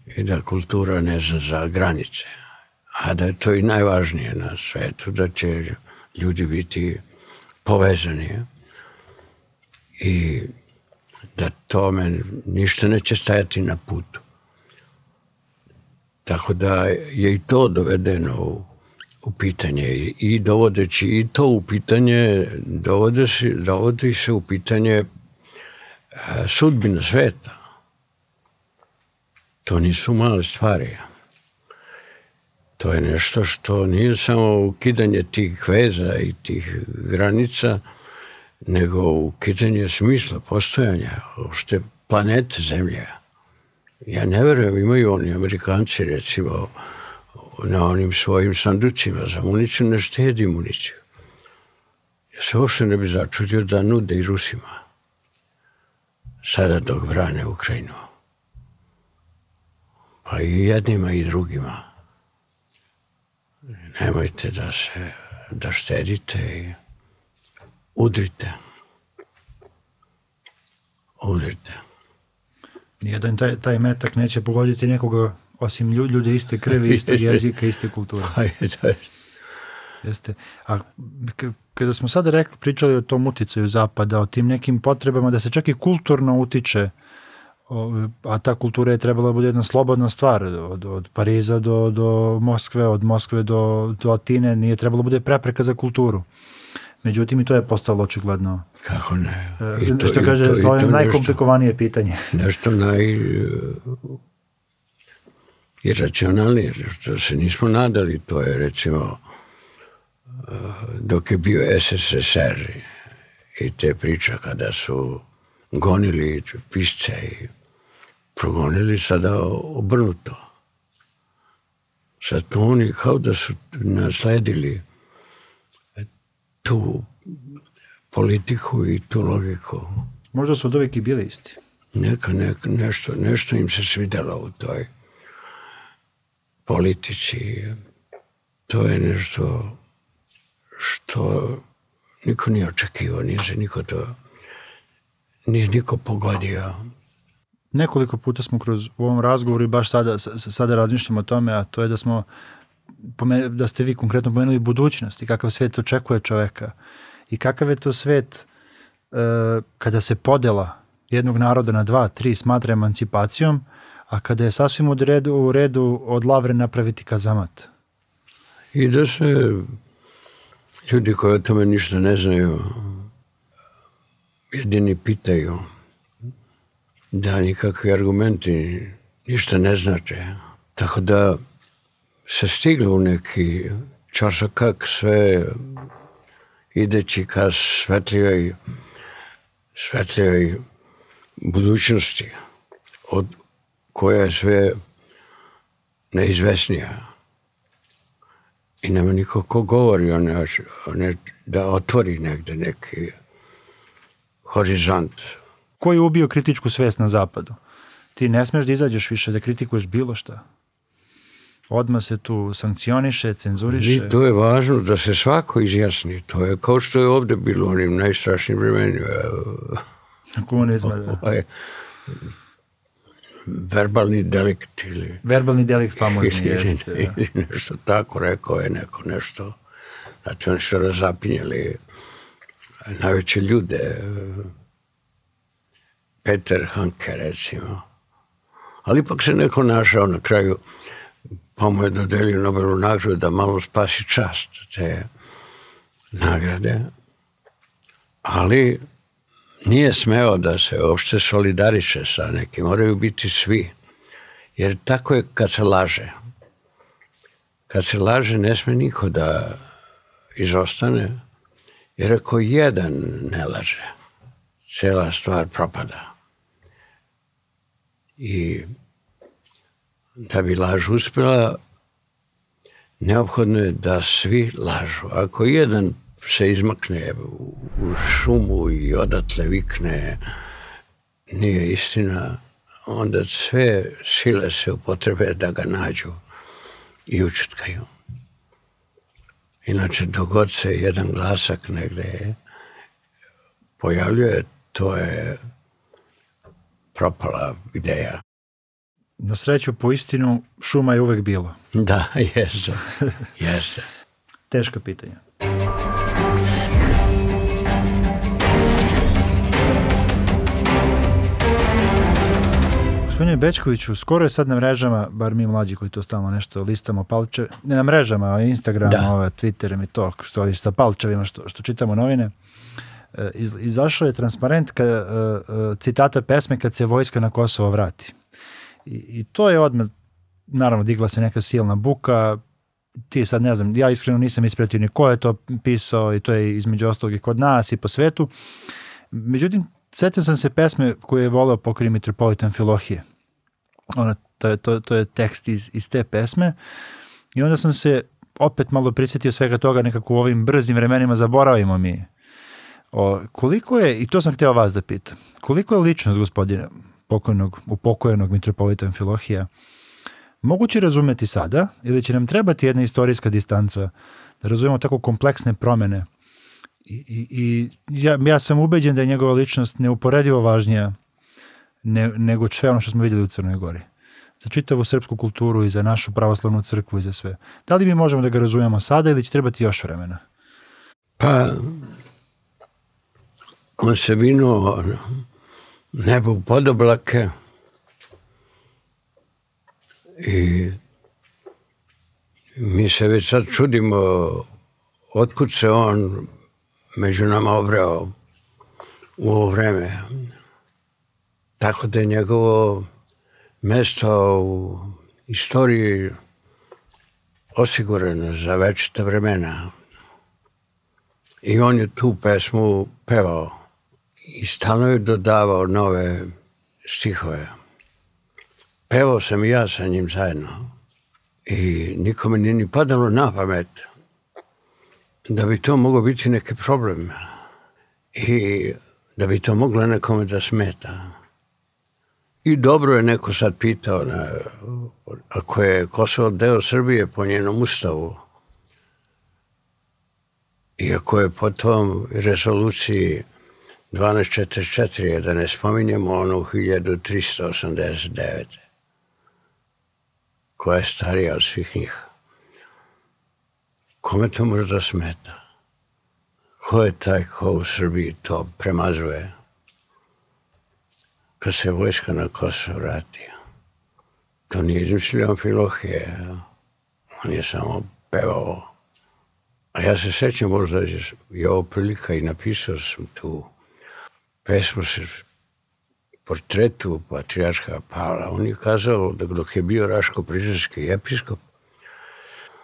i da kultura ne zna za granice. A da je to i najvažnije na svetu, da će ljudi biti povezani i da tome ništa neće stajati na putu. Tako da je i to dovedeno u pitanje i dovodeći i to u pitanje, dovodi se u pitanje sudbina sveta. To nisu male stvari. To je nešto što nije samo ukidanje tih veza i tih granica, nego ukidanje smisla postojanja uopšte planete Zemlje. Ja ne verujem, imaju oni Amerikanci, recimo, na onim svojim sanducima za municiju, ne štedi municiju. Ja se uopšte ne bi začudio da nude i Rusima, sada dok brane Ukrajinu. Pa i jednima i drugima. Nemojte da se, da štedite i udrite. Udrite. Nijedan taj metak neće pogoditi nekoga osim ljude iste krvi, istog jezika, iste kulture. Jeste. A kada smo sada pričali o tom uticaju Zapada, o tim nekim potrebama da se čak i kulturno utiče, a ta kultura je trebala biti jedna slobodna stvar, od Pariza do Moskve, od Moskve do Atine, nije trebalo biti prepreka za kulturu. Međutim, i to je postalo očigledno. Kako ne? Što kaže, svoje najkomplikovanije pitanje. Nešto naj... iracionalnije, što se nismo nadali, to je, recimo, dok je bio es es es er i te priča kada su gonili pisce i progonili, sada obrnuto. Sad to oni kao da su nasledili tu politiku i tu logiku. Možda su od uvijek i bili isti. Neka, nešto, nešto im se svidjelo u toj politici. To je nešto što niko nije očekivao, nije se niko to, nije niko pogodio. Nekoliko puta smo kroz u ovom razgovoru i baš sada, sada razmišljamo o tome, a to je da smo da ste vi konkretno pomenuli budućnost i kakav svet očekuje čoveka i kakav je to svet kada se podela jednog naroda na dva, tri smatra emancipacijom, a kada je sasvim u redu od lavre napraviti kazamat. I da se ljudi koji o tome ništa ne znaju jedini pitaju da nikakvi argumenti ništa ne znače. Tako da se stiglo u neki čašakak sve ideći ka svetljivoj svetljivoj budućnosti od koja je sve neizvesnija i nema niko ko govori da otvori negde neki horizont. Ko je ubio kritičku svest na zapadu? ti ne smeš da izađeš više, da kritikuješ bilo šta. Odmah se tu sankcioniše, cenzuriše. I to je važno da se svako izjasni. To je kao što je ovde bilo onim najstrašnijim vremenima. Komunizma, da. Verbalni delikt ili... Verbalni delikt famozni jeste. Ili nešto tako rekao je neko nešto. Znači oni su razapinjali najveće ljude. Peter Hanke, recimo. Ali ipak se neko našao na kraju, pa mu je dodelio Nobelovu nagradu da malo spasi čast te nagrade. Ali nije smeo da se uopšte solidariše sa nekim. Moraju biti svi. Jer tako je kad se laže. Kad se laže ne sme niko da izostane. Jer ako jedan ne laže, cela stvar propada. I da bi laž uspela, neophodno je da svi lažu. Ako jedan se izmakne u šumu i odatle vikne nije istina, onda sve sile se upotrebe da ga nađu i učutkaju. Inače, dok god se jedan glasak negde pojavljuje, to je propala ideja. Na sreću, po istinu, šuma je uvek bila. Da, jeste. Jeste. Teška pitanja. Gospodine Bećkoviću, skoro je sad na mrežama, bar mi mlađi koji to stalno nešto listamo, palče, ne na mrežama, Instagram, Twitterem i to, što i sa palčevima što čitamo novine, izašao je transparent citata pesme Kad se vojska na Kosovo vrati. I to je odmah, naravno, digla se neka silna buka. Ti sad, ne znam, ja iskreno nisam ispratio ni ko je to pisao, i to je između ostalog i kod nas i po svetu. Međutim, setio sam se pesme koju je voleo pokojni mitropolitan Filohije. To je tekst iz te pesme. I onda sam se opet malo prisjetio svega toga, nekako u ovim brzim vremenima zaboravimo mi. Koliko je, i to sam hteo vas da pitam, koliko je ličnost gospodina upokojenog mitropolita Filohija moguće razumeti sada, ili će nam trebati jedna istorijska distanca da razumemo tako kompleksne promene? I ja sam ubeđen da je njegova ličnost neuporedivo važnija nego sve ono što smo vidjeli u Crnoj Gori, za čitavu srpsku kulturu i za našu pravoslavnu crkvu i za sve. Da li mi možemo da ga razumemo sada, ili će trebati još vremena? Pa on se vinuo nebo u podoblake i mi se već sad čudimo otkud se on među nama obreo u ovo vreme. Tako da je njegovo mesto u istoriji osigurano za večita vremena. I on je tu pesmu pevao. I stalno je dodavao nove stihove. Pevao sam i ja sa njim zajedno. I nikome nije ni padalo na pamet da bi to moglo biti neki problem. I da bi to moglo nekome da smeta. I dobro je neko sad pitao, ako je Kosovo deo Srbije po njenom ustavu, iako je po tom rezoluciji dvanaest četrdeset četiri, da ne spominjemo ono hiljadu tristo osamdeset devete, koja je starija od svih njih. Kome to možda smeta? Ko je taj ko u Srbiji to premazuje? Kad se vojska na Kosovo vrati, to nije izmislio Filohije, on je samo pevao. A ja se sećam, možda je ovo prilika i napisao sam tu pesmu se portretu Patriarha Pavla. On je kazao da dok je bio raško-prizrenski episkop,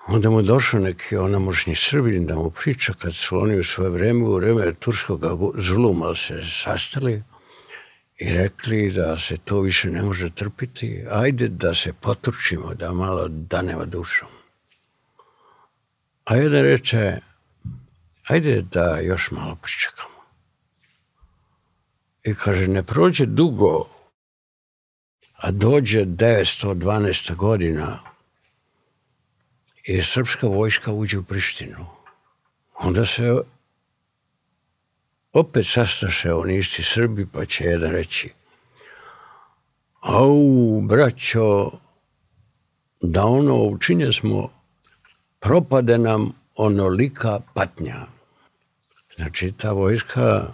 onda mu došao neki onamožni Srbin da mu priča kad su oni u svoje vreme, u vreme turskog zuluma se sastali i rekli da se to više ne može trpiti. Ajde da se potučimo, da malo danemo dušom. A jedan reče, ajde da još malo pričekamo. I kaže, ne prođe dugo, A dođe devetsto dvanaesta godina i srpska vojska uđe u Prištinu. Onda se opet sastaše oni isti Srbi, pa će jedan reći: au, braćo, da ono učinje smo, propade nam onolika patnja. Znači, ta vojska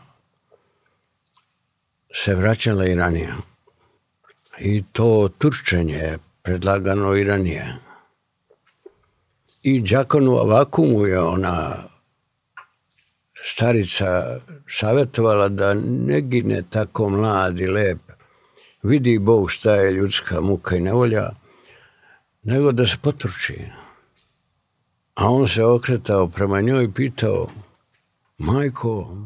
se vraćala i ranije. I to turčenje je predlagano i ranije. I đakonu Avakumu je ona starica savjetovala da ne gine tako mlad i lep, vidi Bog šta je ljudska muka i nevolja, nego da se poturči. A on se okretao prema njoj i pitao: majko,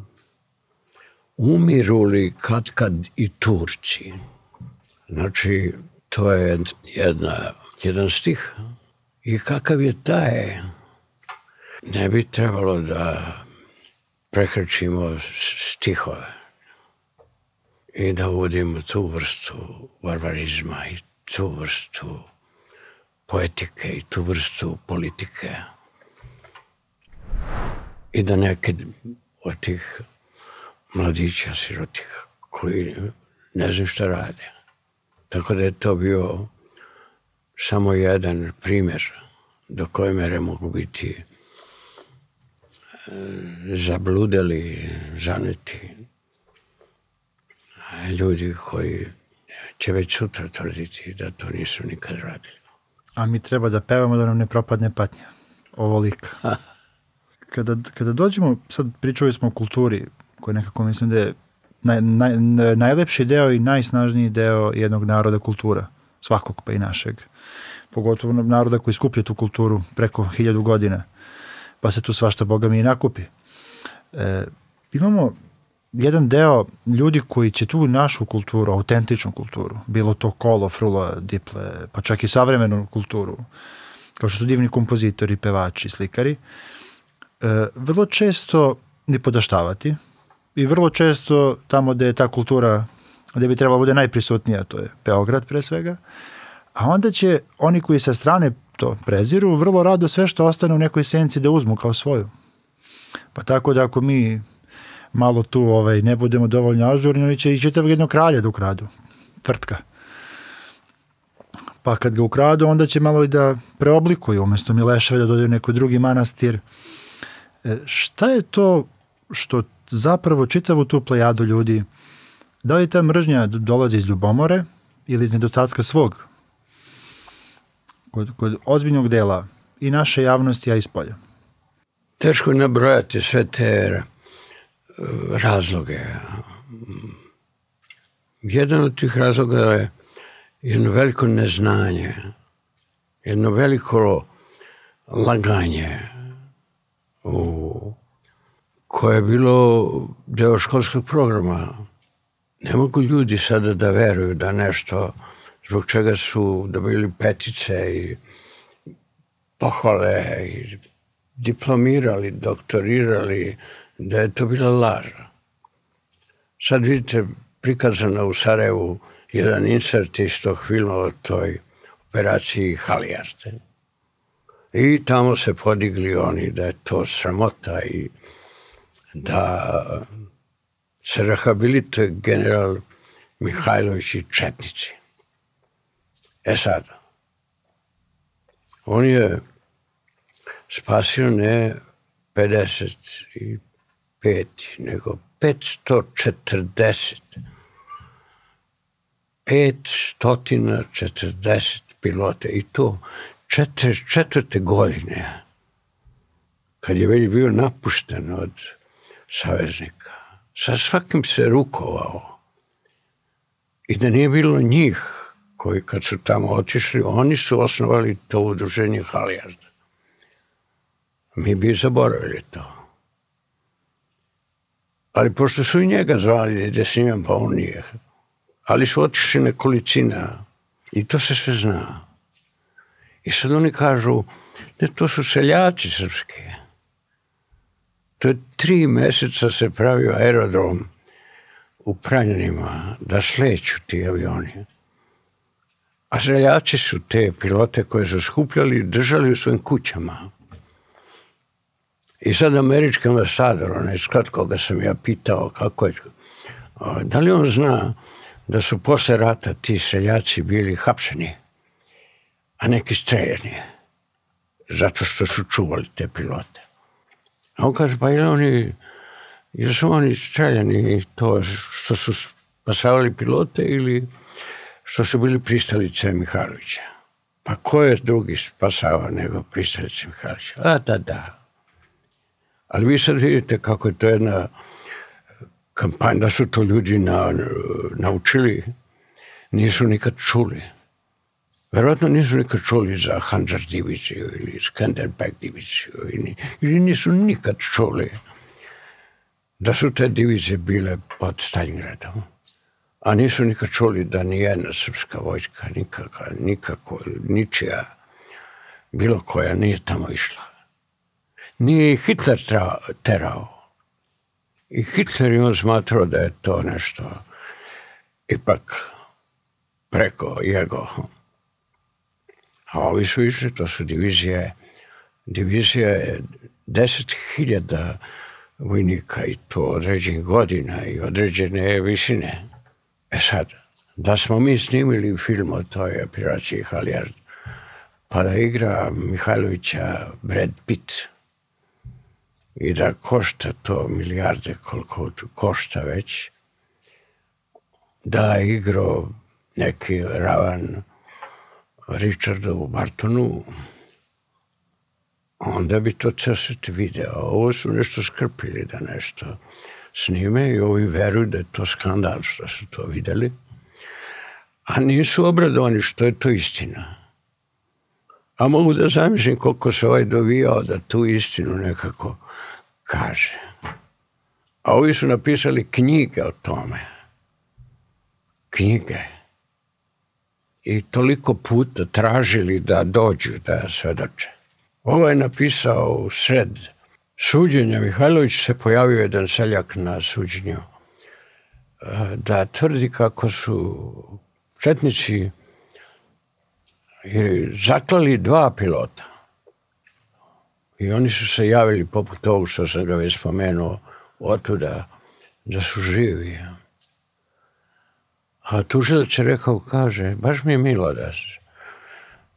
umiru li kad kad i Turci? Znači, to je jedna, jedan stih. I kakav je taj? Ne bi trebalo da prekrečimo stihove i da uvodimo tu vrstu barbarizma i tu vrstu poetike i tu vrstu politike. I da neke od tih mladića sirotih koji ne znaju šta rade. Tako da je to bio samo jedan primjer do koje mere mogu biti zabludeli, zaneti ljudi koji će već sutra tvrditi da to nisu nikad radili. A mi treba da pevamo da nam ne propadne patnja. Ovolika. Kada, kada dođemo, sad pričali smo o kulturi, koja nekako mislim da je Naj, naj, najlepši deo i najsnažniji deo jednog naroda kultura, svakog, pa i našeg. Pogotovo naroda koji skuplja tu kulturu preko hiljadu godina, pa se tu svašta Boga mi i nakupi. E, imamo jedan deo ljudi koji će tu našu kulturu, autentičnu kulturu, bilo to kolo, frula, diple, pa čak i savremenu kulturu, kao što su divni kompozitori, pevači, slikari, e, vrlo često ni podaštavati. I vrlo često tamo gde je ta kultura, gde bi trebala bude najprisutnija, to je Beograd pre svega, a onda će oni koji sa strane to preziru, vrlo rado sve što ostane u nekoj senci da uzmu kao svoju. Pa tako da ako mi malo tu ovaj, ne budemo dovoljno ažurni, oni će i čitavog jednog kralja da ukradu, tvrtka. Pa kad ga ukradu, onda će malo i da preoblikuju, umesto Mileševa da dodaju neko drugi manastir. E, šta je to što zapravo čitavu tu plejadu ljudi, da li ta mržnja dolazi iz ljubomore ili iz nedostatka svog, kod, kod ozbiljnog dela i naše javnosti, a i spolja? Teško je nabrojati sve te razloge. Jedan od tih razloga je jedno veliko neznanje, jedno veliko laganje u koje je bilo deo školskog programa. Ne mogu ljudi sada da veruju da nešto zbog čega su dobili petice i pohvale i diplomirali, doktorirali, da je to bila laž. Sad vidite prikazano u Sarajevu jedan insert iz tog filma o toj operaciji Halijard. I tamo se podigli oni da je to sramota i da se rehabilituje general Mihajlović i četnici. E sad, on je spasio ne pedeset pet, nego petsto četrdeset. petsto četrdeset pilota, i to četrdeset četvrte godine, kad je već bio napušten od saveznika. Sa svakim se rukovao. I da nije bilo njih koji kad su tamo otišli, oni su osnovali to udruženje Halijard. Mi bi zaboravili to. Ali pošto su i njega zvali da s njima, pa on nije. Ali su otišli nekolicina. I to se sve zna. I sad oni kažu, ne, to su seljaci srpski. To je tri meseca se pravio aerodrom u Pranjanima da sleću ti avioni. A seljaci su te pilote koje su skupljali držali u svojim kućama. I sad američki ambasador, onaj sklad koga sam ja pitao kako je, da li on zna da su posle rata ti seljaci bili hapšeni, a neki streljeni, zato što su čuvali te pilote. A on kaže, pa ili su oni streljeni to što su spasavali pilote ili što su bili pristalice Mihajlovića. Pa ko je drugi spasavao nego pristalice Mihajlovića? A da, da. Ali vi sad vidite kako je to jedna kampanja, da su to ljudi naučili, nisu nikad čuli. Verovatno nisu nikad čuli za Handžar diviziju ili Skanderbeg diviziju ili nisu nikad čuli da su te divizije bile pod Stalingradom. A nisu nikad čuli da nijedna srpska vojska, nikako, ničija, bilo koja nije tamo išla. Nije i Hitler terao. I Hitler je on smatrao da je to nešto ipak preko jego. A ovi su išli, to su divizije, divizije deset hiljada vojnika i to određenih godina i određene visine. E sad, da smo mi snimili film o toj operaciji Halijard, pa da igra Mihajlovića Brad Pitt i da košta to milijarde koliko košta već, da igrao neki ravan Richardovu Bartonu, onda bi to ceo svet video. Ovo su nešto skrpili da nešto snime i ovi veruju da je to skandal što su to videli, a nisu obradovani što je to istina. A mogu da zamislim koliko se ovaj dovijao da tu istinu nekako kaže. A ovi su napisali knjige o tome. Knjige. I toliko puta tražili da dođu, da svedoče. Ovo je napisao u sred suđenja. Mihajlović se pojavio jedan seljak na suđenju da tvrdi kako su četnici zaklali dva pilota. I oni su se javili, poput ovog što sam ga već spomenuo, otuda, da su živi. A tužilac je rekao, kaže, baš mi je milo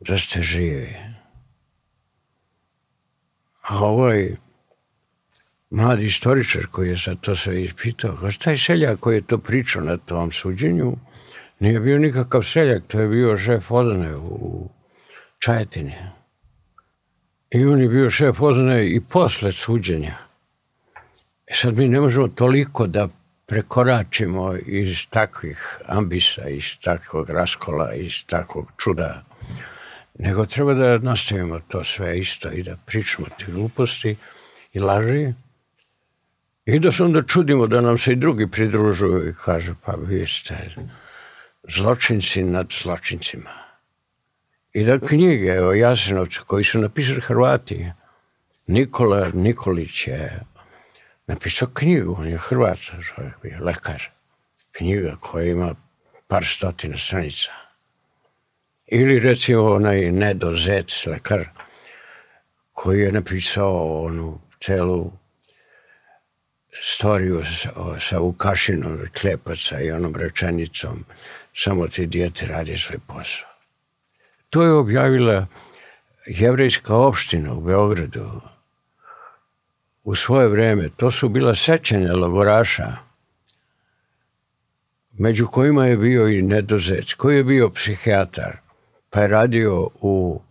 da ste živi. A ovaj mladi istoričar koji je sad to sve ispitao, kaže, taj seljak koji je to pričao na tom suđenju, nije bio nikakav seljak, to je bio šef Ozone u Čajetini. I on je bio šef Ozone i posle suđenja. Sad mi ne možemo toliko da prekoračimo iz takvih ambisa, iz takvog raskola, iz takvog čuda, nego treba da nastavimo to sve isto i da pričamo te gluposti i laži. I da se onda čudimo da nam se i drugi pridružuju i kažu, pa vi ste zločinci nad zločincima. I da knjige o Jasenovcu koji su napisali Hrvati, Nikola Nikolić je napisao knjigu, on je Hrvat, lekar, knjiga koja ima par stotina stranica. Ili recimo onaj Nedo Zec, lekar, koji je napisao onu celu storiju sa Vukašinom Klepaca i onom rečenicom samo ti dijete radi svoj posao. To je objavila jevrejska opština u Beogradu u svoje vreme. To su bila sećanja logoraša, među kojima je bio i Nedo Zec, koji je bio psihijatar, pa je radio u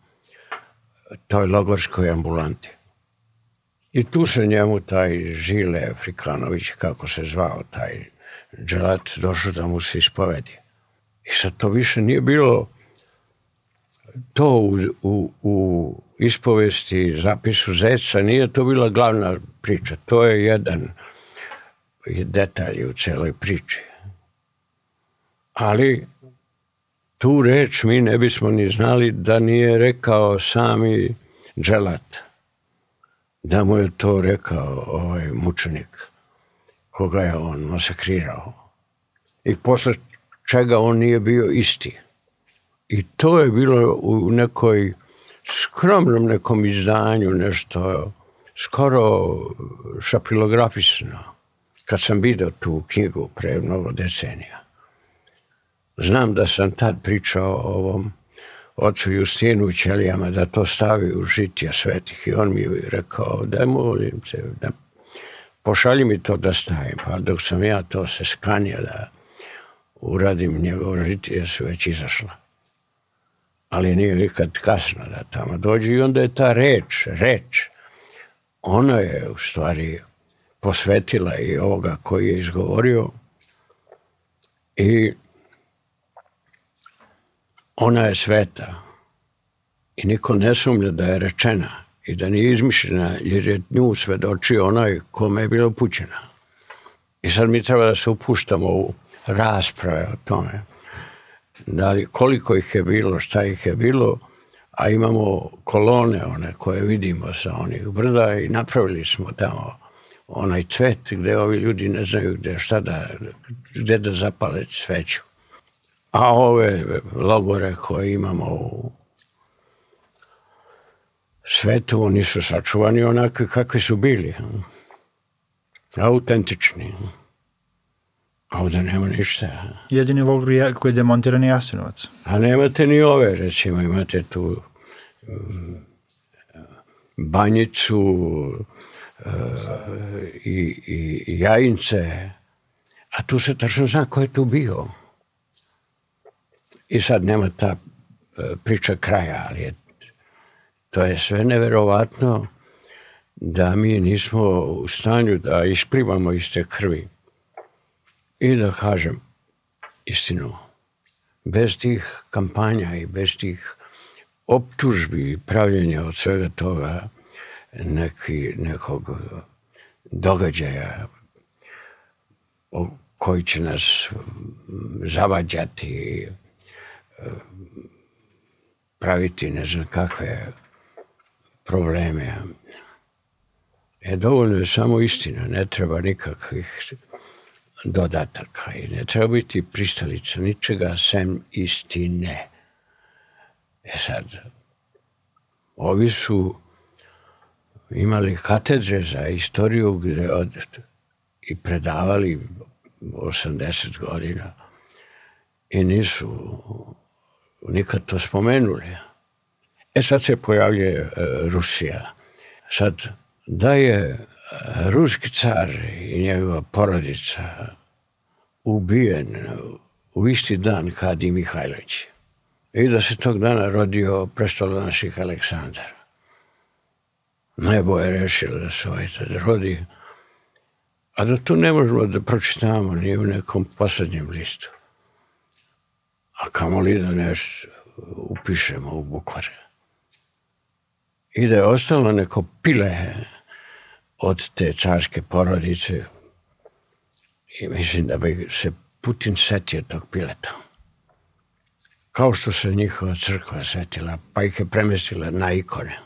toj logorskoj ambulanti. I tu se njemu taj Žile Afrikanović, kako se zvao taj dželat, došao da mu se ispovedi. I sad to više nije bilo to u ispovesti, zapisu Zeca, nije to bila glavna priča. To je jedan detalj u celoj priči. Ali tu reč mi ne bismo ni znali da nije rekao sami dželat. Da mu je to rekao ovaj mučenik koga je on masakrirao. I posle čega on nije bio isti. I to je bilo u nekoj skromnom nekom izdanju, nešto skoro šapilografisno, kad sam vidio tu knjigu pre mnogo decenija. Znam da sam tad pričao o ovom ocu Justinu u Ćelijama, da to stavi u Žitija svetih, i on mi je rekao, daj molim te, pošalji mi to da stavim, pa dok sam ja to se skanio da uradim njegov Žitija su već izašla. Ali nije nikad kasno da tamo dođe, i onda je ta reč, reč, ona je u stvari posvetila i ovoga koji je izgovorio, i ona je sveta i niko ne sumnja da je rečena i da nije izmišljena, jer je nju svedočio onaj kome je bila upućena. I sad mi treba da se upuštamo u rasprave o tome, da li koliko ih je bilo, šta ih je bilo, a imamo kolone one koje vidimo sa onih brda i napravili smo tamo onaj cvet gde ovi ljudi ne znaju gde šta da, gde da zapale sveću. A ove logore koje imamo u svetu, oni su sačuvani onakvi kakvi su bili. Autentični. A ovde nema ništa. Jedini logor koji je demontiran je Jasenovac. A nemate ni ove, recimo, imate tu Banjicu i Jajince, a tu se tačno zna ko je tu bio. I sad nema ta priča kraja, ali to je sve neverovatno da mi nismo u stanju da isplivamo iz te krvi i da kažem istinu. Bez tih kampanja i bez tih optužbi i pravljenja od svega toga nekog događaja koji će nas zavađati, praviti ne znam kakve probleme. E, dovoljno je samo istina, ne treba nikakvih dodataka i ne treba biti pristalica ničega sem istine. E sad, ovi su imali katedre za istoriju gde i predavali osamdeset godina i nisu nikad to spomenuli. E sad se pojavlja Rusija. Sad, da je ruski car i njegova porodica ubijen u isti dan kad i Mihajlović, i da se tog dana rodio prestolonašnik Aleksandar. Nebo je rešilo da se ovaj tad rodi, a da tu ne možemo da pročitamo ni u nekom poslednjem listu. A kamo li da nešto upišemo u bukvare. I da je ostalo neko pile od te carske porodice. I mislim da bi se Putin setio tog pileta. Kao što se njihova crkva setila, pa ih je premestila na ikone.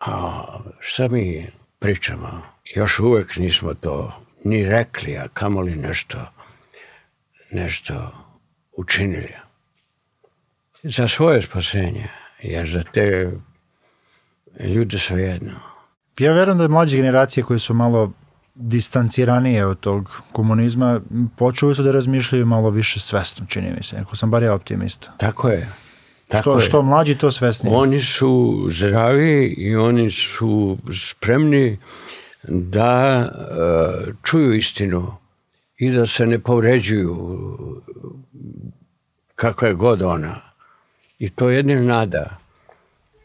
A šta mi pričamo? Još uvek nismo to ni rekli, a kamo li nešto nešto učinili. Za svoje spasenje, jer za te ljude svejedno. Ja verujem da mlađe generacije koje su malo distanciranije od tog komunizma počeli su da razmišljaju malo više svesno, čini mi se. Ako sam bar ja optimista. Tako je. Što mlađi, to svesnije. Oni su zdravi i oni su spremni da čuju istinu i da se ne povređuju kakva je god ona. I to je jedina nada.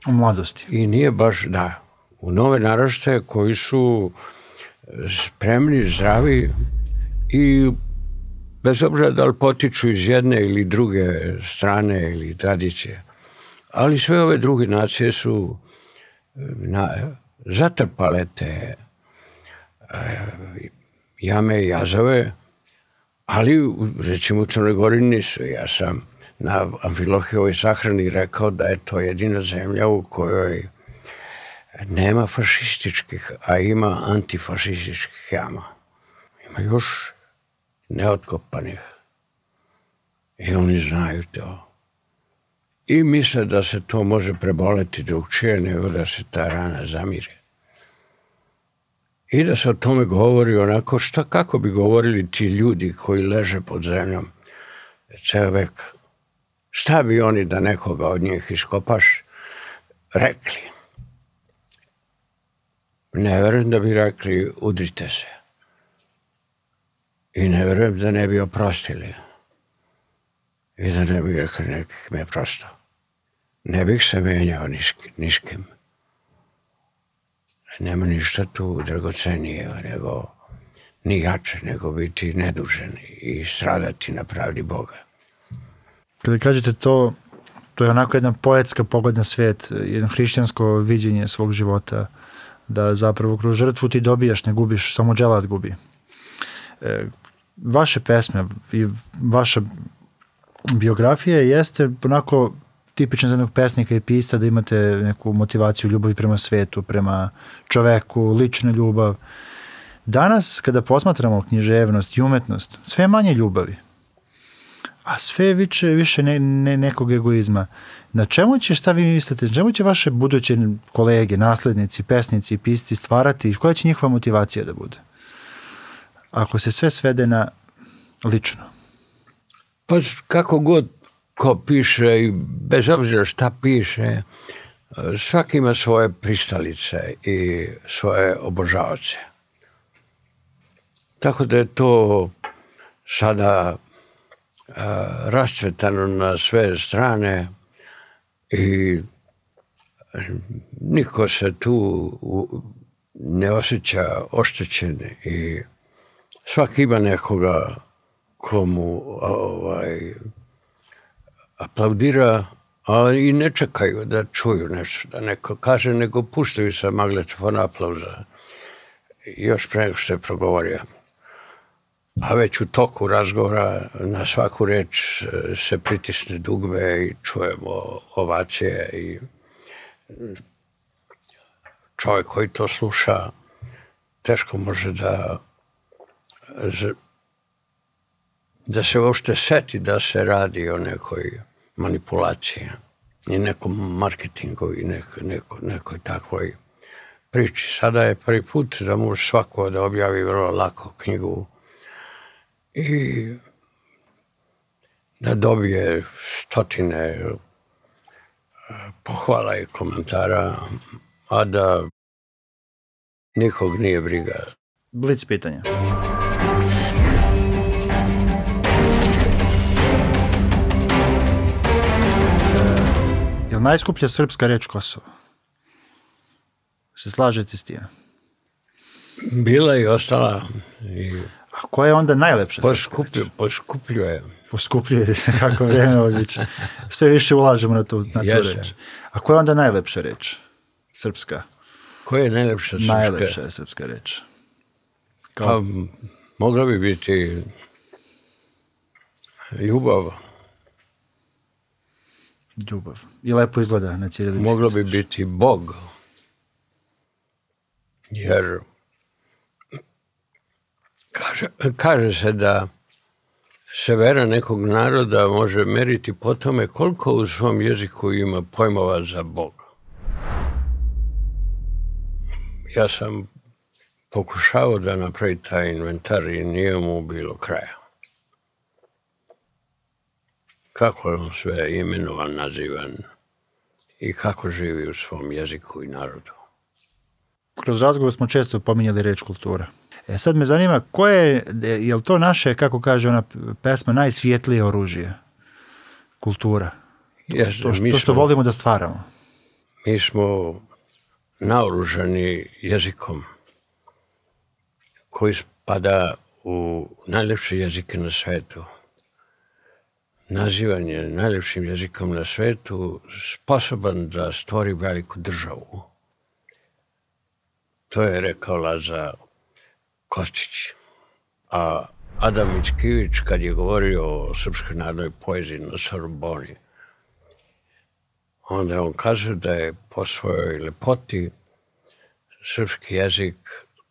U mladosti. I nije baš, da, u nove naraštaje koji su spremni, zdravi i bez obzira da li potiču iz jedne ili druge strane ili tradicije. Ali sve ove druge nacije su zatrpale te jame i jazove, ali, recimo, u Crnoj Gori nisu. Ja sam na Amfilohijevoj sahrani rekao da je to jedina zemlja u kojoj nema fašističkih, a ima antifašističkih jama. Ima još neotkopanih. I oni znaju to. i misle da se to može preboleti drugčije nego da se ta rana zamire. I da se o tome govori onako šta, kako bi govorili ti ljudi koji leže pod zemljom ceo vek. Šta bi oni da nekoga od njih iskopaš rekli? Ne verujem da bi rekli udrite se. I ne verujem da ne bi oprostili. I da ne bi rekli nekih me prosto. Ne bih se menjao ni s kim. Nema ništa tu dragocenije, nego ni jače, nego biti nedužen i stradati na pravdi Boga. Kada kažete to, to je onako jedna poetska pogled na svijet, jedno hrišćansko viđenje svog života, da zapravo kroz žrtvu ti dobijaš, ne gubiš, samo dželat gubi. Vaše pesme i vaša biografija jeste onako tipično za jednog pesnika i pisca, da imate neku motivaciju ljubavi prema svetu, prema čoveku, ličnu ljubav. Danas, kada posmatramo književnost i umetnost, sve je manje ljubavi, a sve je više nekog egoizma. Na čemu će, šta vi mislite, na čemu će vaše buduće kolege, naslednici, pesnici i pisci stvarati, koja će njihova motivacija da bude? Ako se sve svede na lično. Pa kako god ko piše i bez obzira šta piše, svaki ima svoje pristalice i svoje obožavace. Tako da je to sada rascvetano na sve strane i niko se tu ne osjeća oštećen i svaki ima nekoga komu aplaudira, ali i ne čekaju da čuju nešto, da neko kaže, nego puštaju sa magnetofona aplauza. Još pre nego što je progovorio. A već u toku razgovora na svaku reč se pritisne dugme i čujemo ovacije i čovjek koji to sluša teško može da da se uopšte seti da se radi o nekoj manipulaciji i nekom marketingu i nekoj takvoj priči. Sada je prvi put da može svako da objavi vrlo lako knjigu i da dobije stotine pohvala i komentara, a da nikog nije briga. Blic pitanja. Je li najskuplja srpska reč Kosovo? Se slažete s tim? Bila i ostala. A koja je onda najlepša srpska reč? Poskupljuje. Poskupljuje, kako vreme odliče. Sve više ulažemo na tu reč. A koja je onda najlepša reč srpska? Koja je najlepša srpska? Najlepša je srpska reč. Pa, mogla bi biti ljubav. Ljubav. I lepo izgleda na ćirilici. Moglo bi biti Bog. Jer kaže se da se vera nekog naroda može meriti po tome koliko u svom jeziku ima pojmova za Boga. Ja sam pokušao da napravi taj inventar i nije mu bilo kraja. Kako je on sve imenovan, nazivan i kako živi u svom jeziku i narodu. Kroz razgovor smo često pominjali reč kultura. E sad me zanima, koje, je li to naše, kako kaže ona pesma, najsvjetlije oružje? Kultura. To što volimo da stvaramo. Mi smo naoružani jezikom koji spada u najlepše jezike na svetu. Nazivan je najlepšim jezikom na svetu, sposoban da stvori veliku državu. To je rekao Laza Kostić. A Adam Mickiewicz, kad je govorio o srpskoj narodnoj poeziji na Sorboni, onda on kaže da je po svojoj lepoti srpski jezik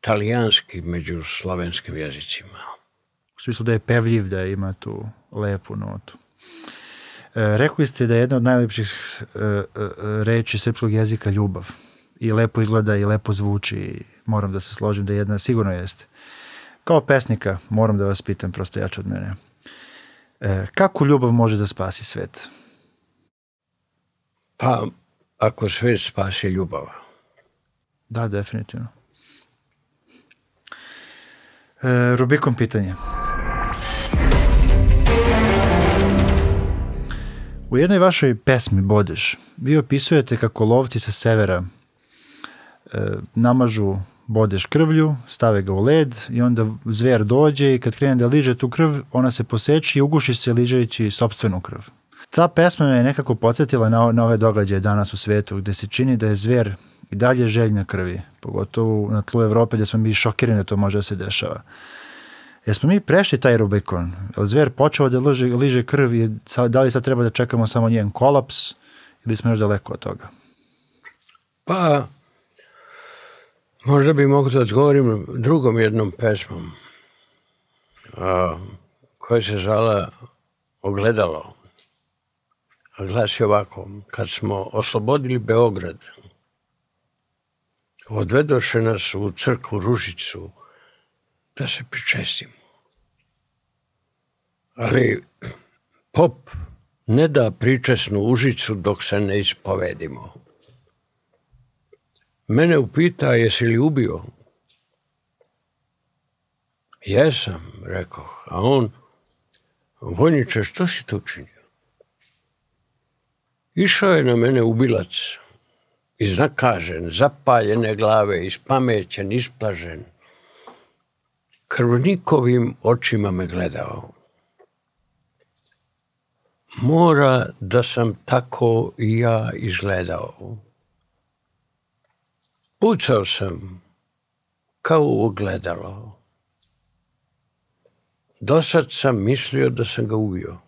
talijanski među slovenskim jezicima. U smislu da je pevljiv, da ima tu lepu notu. Rekli ste da je jedna od najlepših reči srpskog jezika ljubav. I lepo izgleda i lepo zvuči i moram da se složim da jedna sigurno jeste. Kao pesnika moram da vas pitam, prosto jače od mene. Kako ljubav može da spasi svet? Pa, ako svet spasi ljubav. Da, definitivno. Rubikon pitanje. U jednoj vašoj pesmi Bodež vi opisujete kako lovci sa severa namažu bodež krvlju, stave ga u led i onda zver dođe i kad krene da liže tu krv, ona se poseči i uguši se ližeći sopstvenu krv. Ta pesma me je nekako podsjetila na ove događaje danas u svetu gde se čini da je zver i dalje željna krvi, pogotovo na tlu Evrope gde smo mi šokirani da to može da se dešava. Jesmo mi prešli taj Rubikon? Je li zver počeo da liže krv i da li sad treba da čekamo samo njen kolaps ili smo još daleko od toga? Pa, možda bi mogu da odgovorim drugom jednom pesmom koja se zvala Ogledalo. Glasi ovako: kad smo oslobodili Beograd, odvedoše nas u crkvu Ružicu da se pričestimo. Ali pop ne da pričesnu Užicu dok se ne ispovedimo. Mene upita, jesi li ubio? Jesam, rekao. A on, vojniče, što si to učinio? Išao je na mene ubilac, iznakažen, zapaljene glave, ispamećen, isplažen. Krvnikovim očima me gledao. Mora da sam tako i ja izgledao. Pucao sam kao u ogledalo. Dosad sam mislio da sam ga ubio.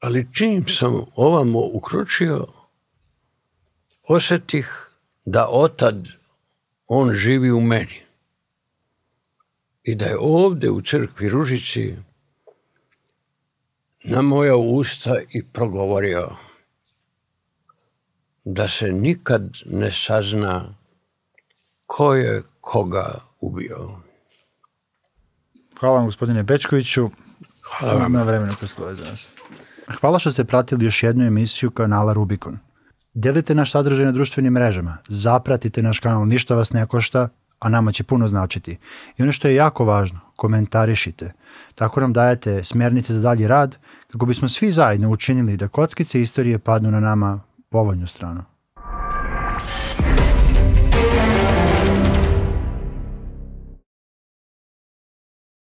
Ali čim sam ovamo ukročio, osetih da otad on živi u meni. I da je ovde u crkvi Ružici na moja usta i progovorio da se nikad ne sazna ko je koga ubio. Hvala vam, gospodine Bećkoviću. Hvala vam na vremenu koje ste za nas. Hvala što ste pratili još jednu emisiju kanala Rubikon. Delite naš sadržaj na društvenim mrežama, zapratite naš kanal, ništa vas ne košta, a nama će puno značiti. I ono što je jako važno, komentarišite. Tako nam dajete smernice za dalji rad, kako bismo svi zajedno učinili da kockice istorije padnu na nama povoljnu stranu.